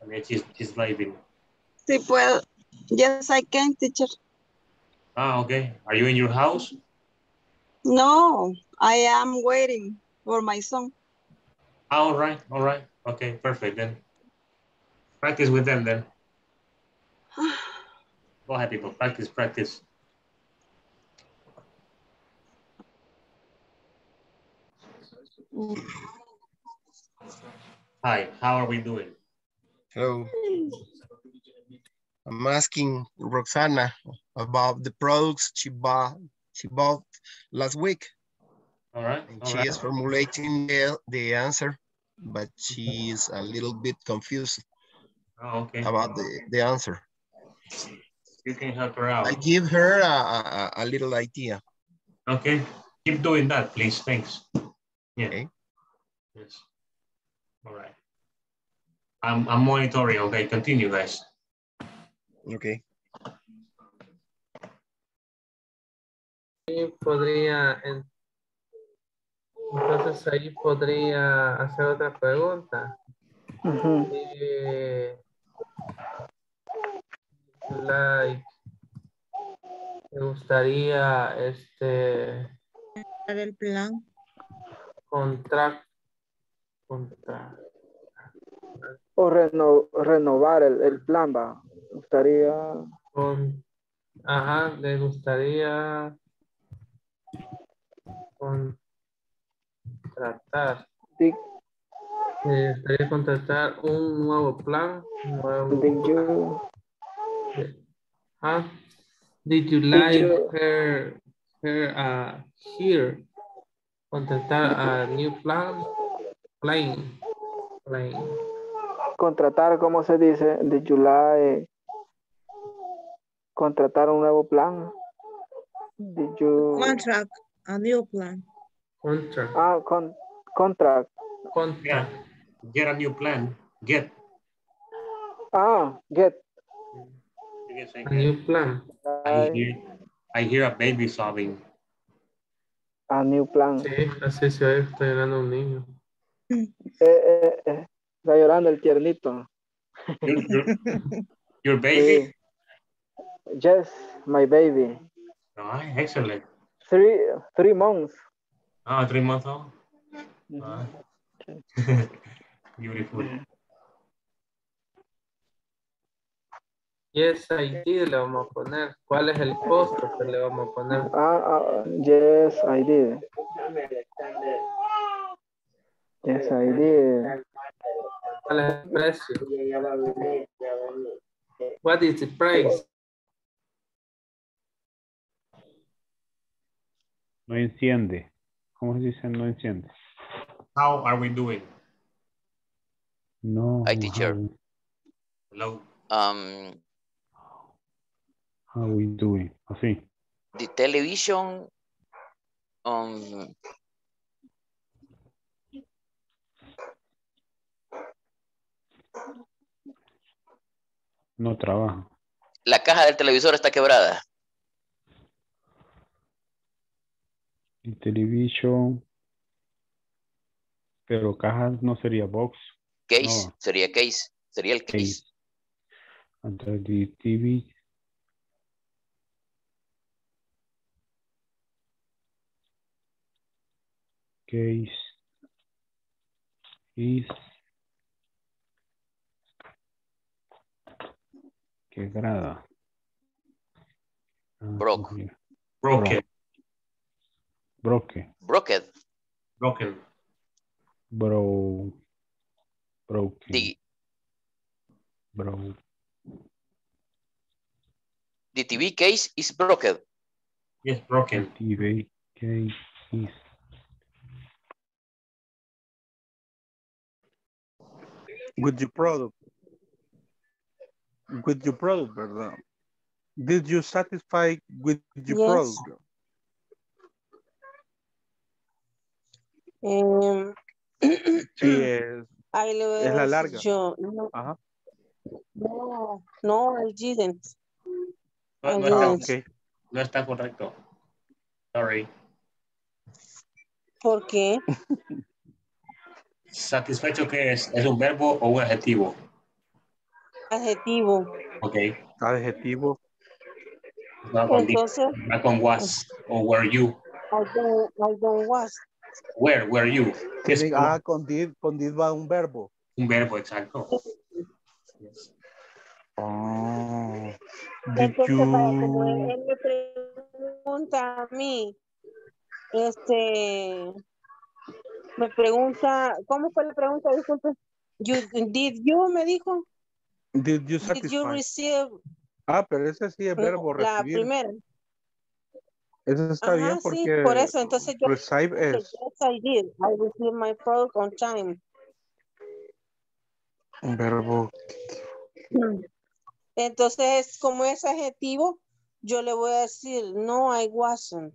también she's driving. Sí puedo. Yes, I can, teacher. Okay. Are you in your house? No, I am waiting for my son. All right. Okay, perfect then. Practice with them then. Go ahead, people. Practice, practice. Hi, how are we doing? Hello. I'm asking Roxana about the products she bought last week. All right. And she is formulating the answer, but she is a little bit confused about the answer. You can help her out. I give her a little idea. Okay. Keep doing that, please. Thanks. Yeah. Okay. Yes. All right. I'm monitoring. Okay. Continue, guys. Okay. Entonces ahí podría hacer otra pregunta. Uh-huh. Like, me gustaría el plan renovar el plan, va. Gustaría le gustaría contratar un nuevo plan. Did you like her contratar a new plan? Plane. Contratar, ¿cómo se dice? Did you like contratar un nuevo plan? Did you contract a new plan? Contract. Ah, contract. Contract. Yeah. Get a new plan. Get. Ah, get. Yes, I a new plan. I hear a baby sobbing. A new plan. Sí, así se oye, está llorando un niño. Está llorando el tiernito. Your baby? Yes, my baby. Oh, excellent. 3 months. Ah, 3 months old? Ah. Beautiful. Yes, ID le vamos a poner. ¿Cuál es el costo que le vamos a poner? Yes, ID. Yes, ID. ¿Cuál es el precio? What is the price? No enciende. ¿Cómo se dice no enciende? How are we doing? No. Hi, teacher. Hello. How are we doing? Así. The television. No trabaja. La caja del televisor está quebrada. El television, pero caja no sería box. Case, no. Sería case, sería el case. Under the TV. Case is quebrada. Broken. The TV case is broken. Yes, broken. The TV case is. With your product, ¿verdad? Did you satisfy with your product? Sí, es la larga. Ajá. No, I didn't. No está correcto. Sorry. ¿Por qué? ¿Satisfecho qué es? ¿Es un verbo o un adjetivo? Adjetivo. Ok. Adjetivo. Entonces, not con was o were you. I don't was. Where were you? Con did va un verbo. Un verbo, exacto. Oh, como él me pregunta a mí, me pregunta, ¿cómo fue la pregunta? Disculpe. Did you, me dijo. Did you satisfy? Did you receive? Ah, pero ese sí es verbo recibir. La primera. Eso está bien porque... Sí, por eso, entonces yo... Receive es... Yes, I did. I received my product on time. Un verbo. Entonces, como es adjetivo, yo le voy a decir, no, I wasn't.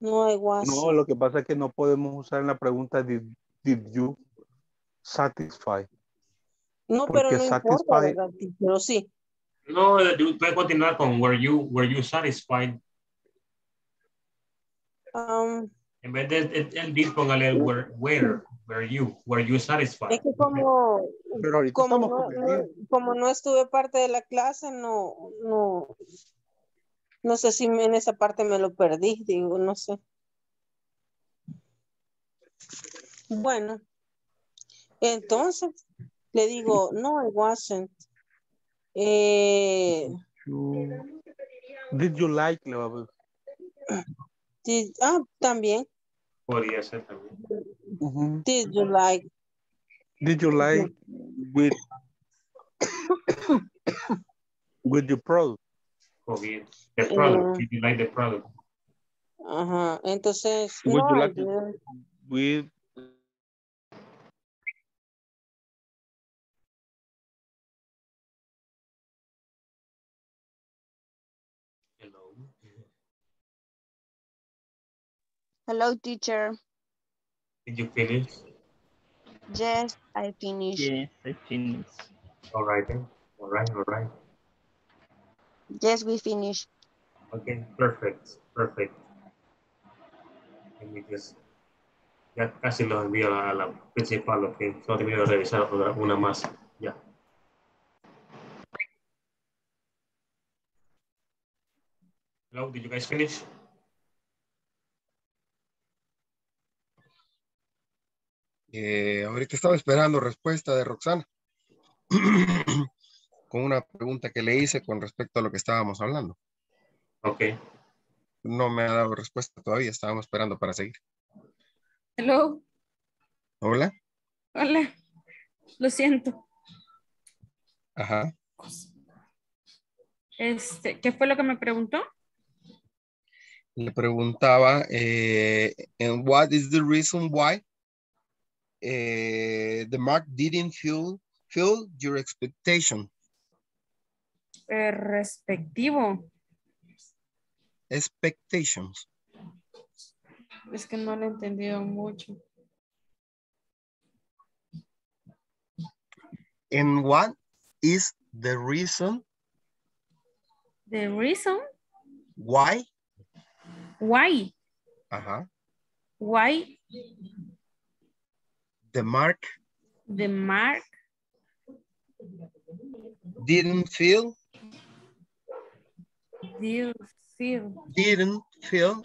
No, I wasn't. No, lo que pasa es que no podemos usar en la pregunta, did you satisfy? No, porque pero no satisfy... importa, pero sí. No, puede continuar con were you satisfied. En vez de el did, póngale el were you satisfied. Es que como no estuve parte de la clase, no sé si en esa parte me lo perdí, digo, no sé. Bueno, entonces le digo, no, I wasn't. Did you like? También. Podría ser también. Uh-huh. Did you like with your product? Okay. The product. Did you like the product? Ajá. Entonces. Would you like it with? Hello, teacher. Did you finish? Yes, I finished. Yes, I finished. All right, then. All right. Yes, we finished. Okay, perfect. Let me just... Ya casi lo envío a la principal, ok. Solo termino de revisar una más, ya. Hello, did you guys finish? Ahorita estaba esperando respuesta de Roxana con una pregunta que le hice con respecto a lo que estábamos hablando. Ok. No me ha dado respuesta todavía, estábamos esperando para seguir. Hello. Hola. Hola. Lo siento. Ajá. ¿Qué fue lo que me preguntó? Le preguntaba, and what is the reason why? The mark didn't fill your expectation. Respectivo. Expectations. Es que no lo he entendido mucho. And what is the reason? The reason? Why? Why? Ajá. Why? The mark didn't fill your expectation. Didn't fill.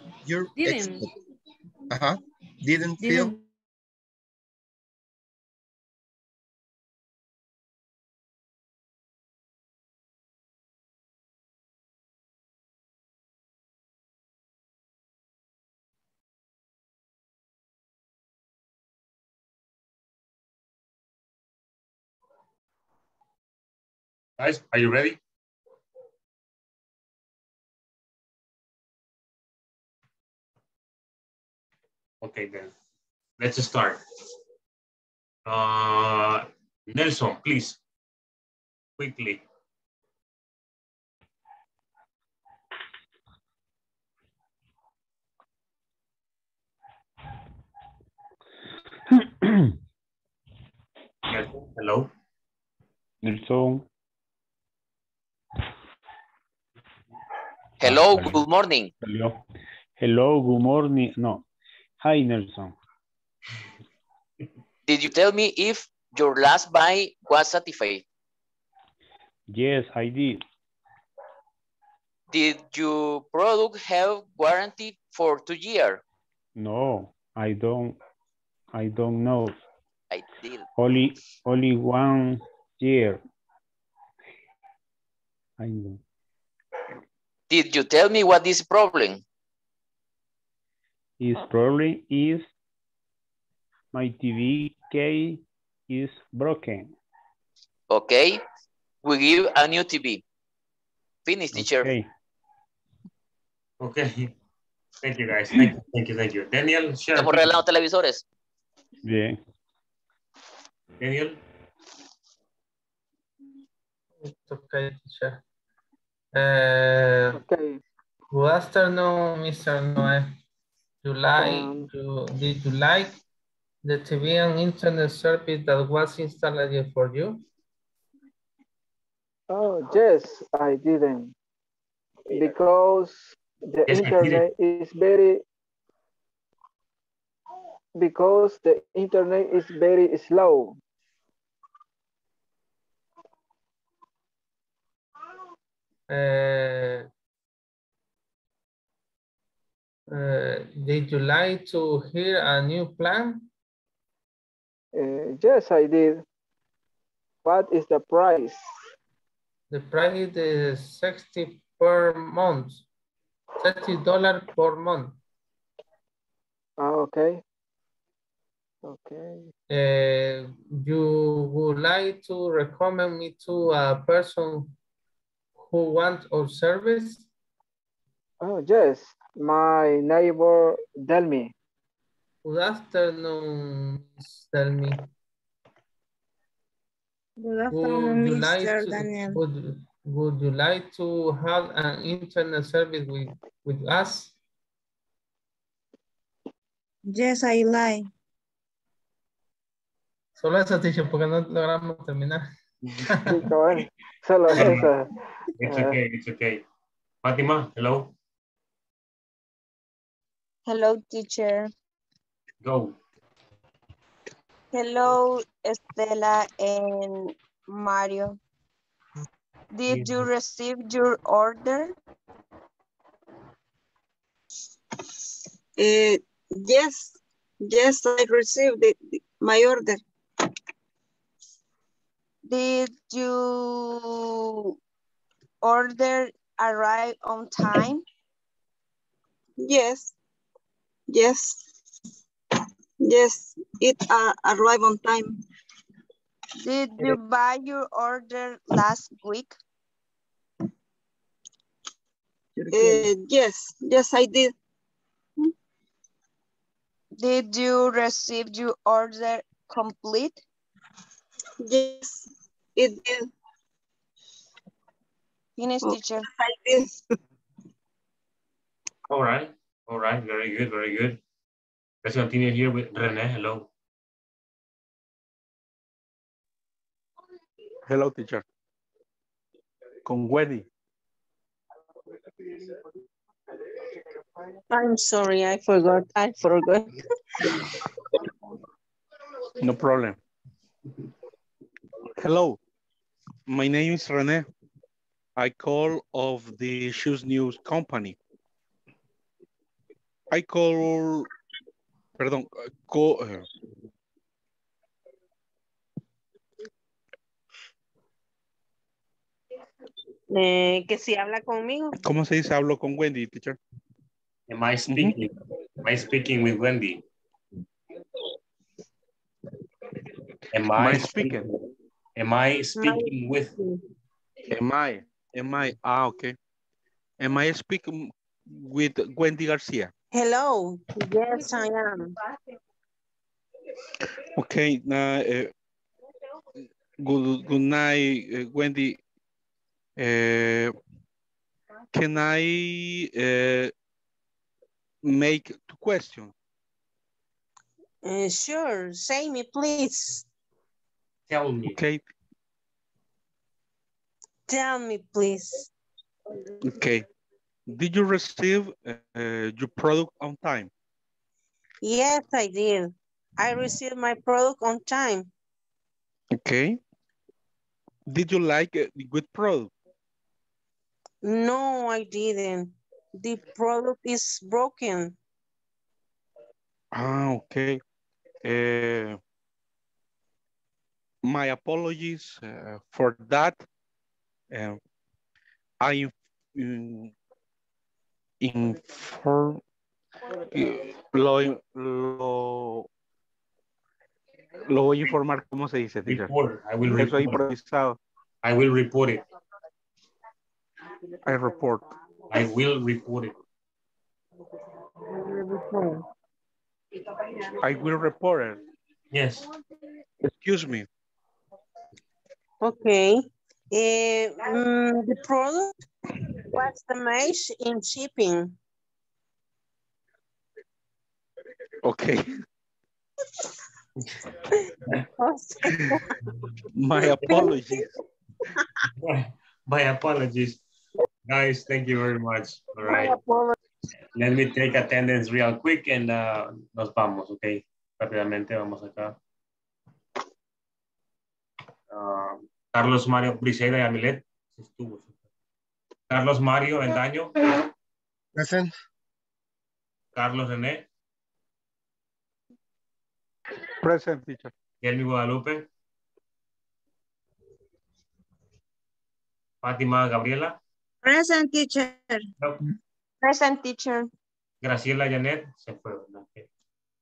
Guys, are you ready? Okay, then. Let's start. Nelson, please. Quickly. Hello? Nelson. Hello, good morning. Hello, good morning. No. Hi, Nelson. Did you tell me if your last buy was satisfied? Yes, I did. Did your product have warranty for 2 years? No. I don't know. I did. Only 1 year. I know. Did you tell me what is problem? His problem is my TV case is broken. Okay, we give a new TV. Finish, teacher. Okay. Okay. Thank you, guys. Thank you. Daniel, share. Estamos arreglando televisores. Bien. Daniel. It's okay, teacher. Okay. Good afternoon, Mr. Noe. Did you like the TV and internet service that was installed for you? Oh, yes, I didn't. Because the internet is very slow. Did you like to hear a new plan? Yes, I did. What is the price? The price is $60 per month. $30 per month. Okay. Okay. You would like to recommend me to a person who wants our service? Oh, yes. My neighbor, Delmi. Good afternoon, Delmi. Good afternoon, Mr. Daniel. Would you like to have an internet service with us? Yes, I like. Solo eso, teacher, porque no logramos terminar. Solo eso. It's okay. Fatima, hello. Hello, teacher. Go. Hello, Estela and Mario. Did you receive your order? Yes, I received my order. Did you order arrive on time? Yes, it arrived on time. Did you buy your order last week? Yes, I did. Did you receive your order complete? Yes, it did. Finish, teacher. I did. All right, very good. Let's continue here with René. Hello. Hello, teacher. Con Wendy. I'm sorry, I forgot. No problem. Hello. My name is René. I call of the Shoes News Company. I call... Perdón, que si habla conmigo. ¿Cómo se dice hablo con Wendy, teacher? Am I speaking with Wendy? Am I speaking? Am I? Ah, okay. Am I speaking with Wendy Garcia? Hello. Yes, I am. Okay. Good night, Wendy. Can I make two questions? Sure. Say me, please. Tell me. Okay. Tell me, please. Okay. Did you receive your product on time? Yes, I did. I received my product on time. Okay. Did you like the good product? No, I didn't. The product is broken. Okay. Eh, My apologies for that. I inform lo voy a informar cómo se dice. Report. I will report. Eso improvisado. I will report it. I will report it. I will report it. Yes. Excuse me. Okay. The product was damaged in shipping. Okay. My apologies. My apologies. Guys, thank you very much. All right. Let me take attendance real quick and nos vamos, okay? Rápidamente vamos acá. Carlos Mario Briseida y Amilet. Carlos Mario Bendaño. Present. Carlos René. Present, teacher. Guillermo Guadalupe. Fátima Gabriela. Present, teacher. No. Present, teacher. Graciela Janet. Se fue. Okay.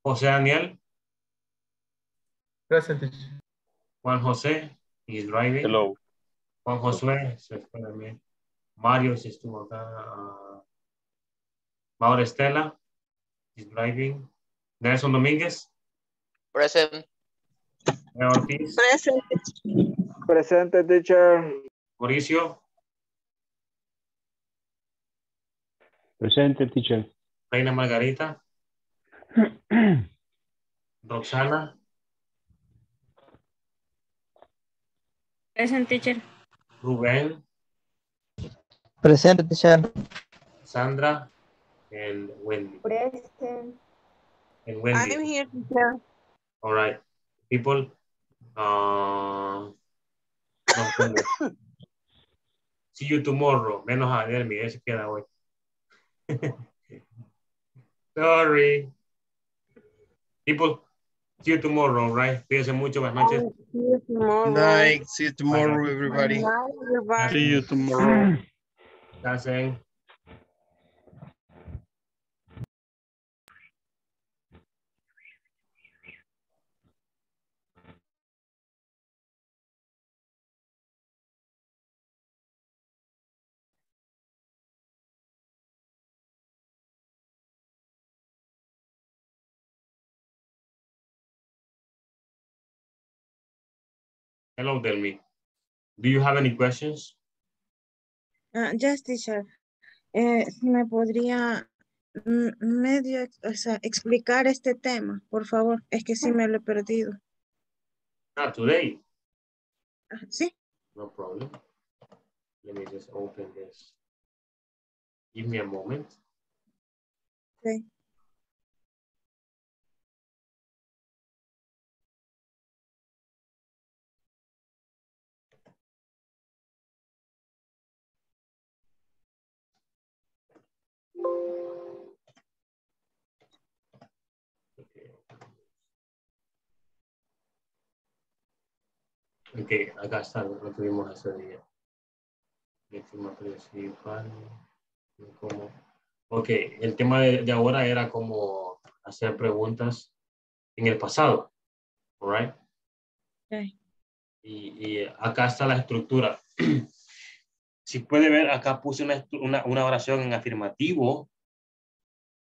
José Daniel. Present, teacher. Juan José. He's driving. Hello. Juan Josué. Se fue también. Mario se estuvo acá. Maura Estela. He's driving. Nelson Domínguez. Present. Ortiz. Present. Present, teacher. Mauricio. Presente, teacher. Reina Margarita. Roxana. Present, teacher. Rubén. Present, teacher. Sandra and Wendy. Present. And Wendy. I'm here, teacher. All right. People. See you tomorrow. Menos a Delmi, se queda hoy. Sorry. People, see you tomorrow, right? Cuídense mucho, buenas noches. Good night. See you tomorrow, everybody. Good night, everybody. See you tomorrow. That's it. Hello, Delmi. Do you have any questions? Yes, teacher. ¿Me podría medio explicar este tema, por favor? Es que sí me lo he perdido. Ah, today? Sí. No problem. Let me just open this. Give me a moment. Okay. Okay, acá está lo que vimos hace día. Víctima principal. ¿Cómo? Ok, el tema de ahora era como hacer preguntas en el pasado. All right? Okay. Y acá está la estructura. Si puede ver, acá puse una oración en afirmativo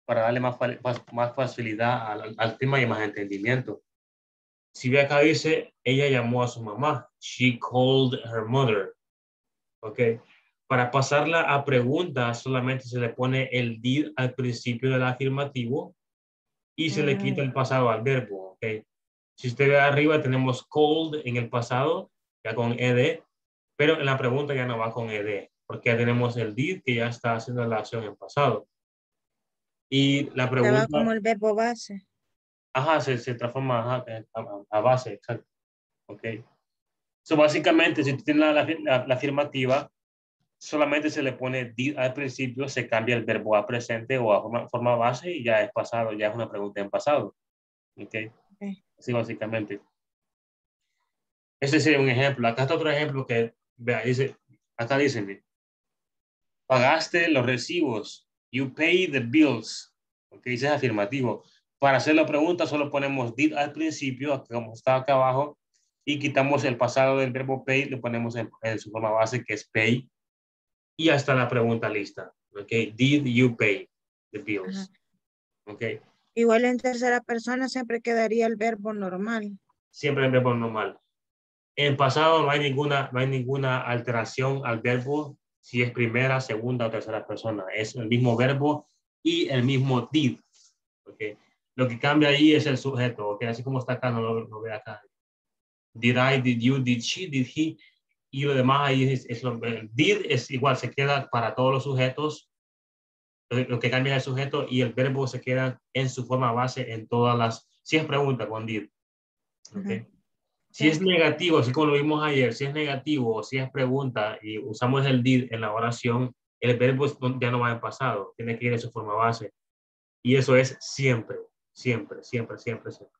para darle más facilidad al tema y más entendimiento. Si ve acá dice, ella llamó a su mamá. She called her mother. Ok. Para pasarla a preguntas, solamente se le pone el did al principio del afirmativo y se le quita el pasado al verbo. Ok. Si usted ve arriba, tenemos called en el pasado, ya con ed, pero en la pregunta ya no va con ed, porque ya tenemos el did que ya está haciendo la acción en pasado. Y la pregunta... Estaba como el verbo base. Ajá, se transforma a base, exacto. Ok. So, básicamente, si tú tienes la afirmativa, solamente se le pone did al principio, se cambia el verbo a presente o a forma base y ya es pasado, ya es una pregunta en pasado. ¿Okay? Okay. Así básicamente. Este sería un ejemplo. Acá está otro ejemplo que, vea, dice, acá dicen, pagaste los recibos. You pay the bills. Okay, ese es afirmativo. Para hacer la pregunta solo ponemos did al principio, como está acá abajo, y quitamos el pasado del verbo pay, le ponemos en su forma base que es pay, y ya está la pregunta lista. Okay, did you pay the bills? Okay. Igual en tercera persona siempre quedaría el verbo normal. Siempre el verbo normal. En pasado no hay ninguna alteración al verbo si es primera, segunda o tercera persona. Es el mismo verbo y el mismo did. Okay. Lo que cambia ahí es el sujeto. Okay. Así como está acá, no lo ve acá. Did I, did you, did she, did he. Y lo demás ahí es lo que did es igual, se queda para todos los sujetos. Lo que cambia es el sujeto y el verbo se queda en su forma base en todas las... Si es pregunta con did. Okay. Uh-huh. Si es negativo, así como lo vimos ayer, si es negativo o si es pregunta y usamos el did en la oración, el verbo ya no va en pasado, tiene que ir en su forma base. Y eso es siempre, siempre, siempre, siempre, siempre.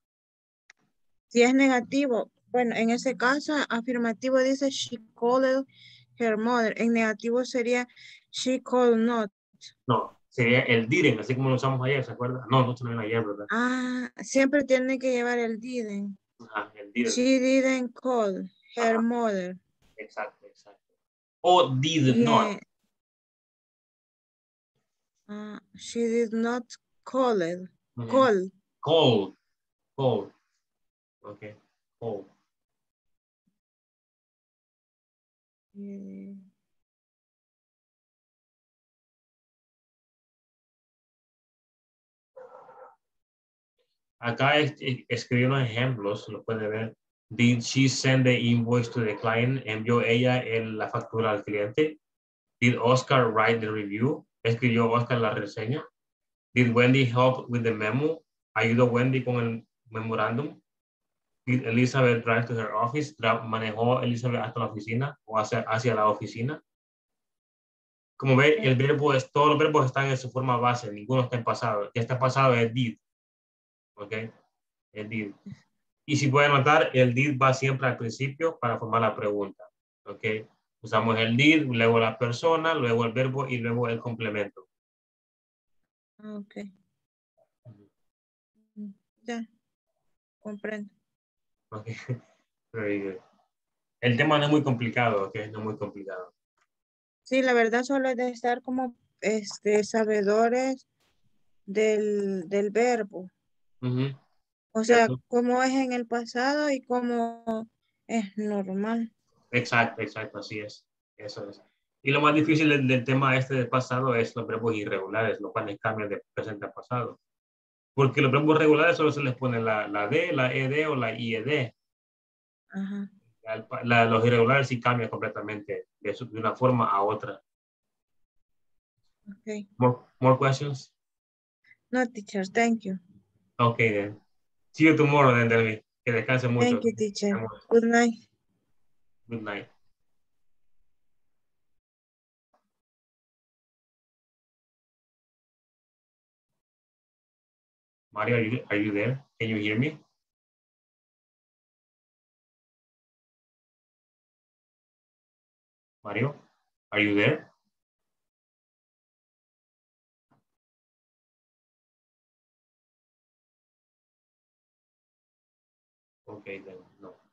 Si es negativo, bueno, en ese caso, afirmativo dice she called her mother. En negativo sería she called not. No, sería el didn't, así como lo usamos ayer, ¿se acuerdan? No también ayer, ¿verdad? Ah, siempre tiene que llevar el didn't. Ajá, el didn't. She didn't call her mother. Exacto, exacto. O did not. She did not call it. Mm-hmm. Call. Call. Call. Okay. Call. Yeah. Acá escribí unos ejemplos, lo puede ver. Did she send the invoice to the client? ¿Envió ella la factura al cliente? Did Oscar write the review? ¿Escribió Oscar la reseña? Did Wendy help with the memo? ¿Ayudó Wendy con el memorándum? Did Elizabeth drive to her office? ¿Manejó Elizabeth hasta la oficina o hacia la oficina? Como ven, el verbo todos los verbos están en su forma base, ninguno está en pasado. El que está en pasado es did. Ok, el did. Y si pueden notar, el did va siempre al principio para formar la pregunta. Ok, usamos el did, luego la persona, luego el verbo y luego el complemento. Ok. Ya, comprendo. Ok, very good. El tema no es muy complicado, ok, no es muy complicado. Sí, la verdad solo es de estar como sabedores del verbo. Uh-huh. O sea, exacto. Cómo es en el pasado y cómo es normal. Exacto, exacto, así es. Eso es. Y lo más difícil del tema del pasado es los verbos irregulares, los cuales cambian de presente a pasado. Porque los verbos regulares solo se les pone la D, la ED o la IED. Ajá. Los irregulares sí cambian completamente de una forma a otra. Okay. More questions? No, teacher, thank you. Okay, then. See you tomorrow, then, Delmi. Que descanse mucho. Thank you, teacher. Good night. Good night. Mario, are you there? Can you hear me? Mario, are you there? Okay, then, no.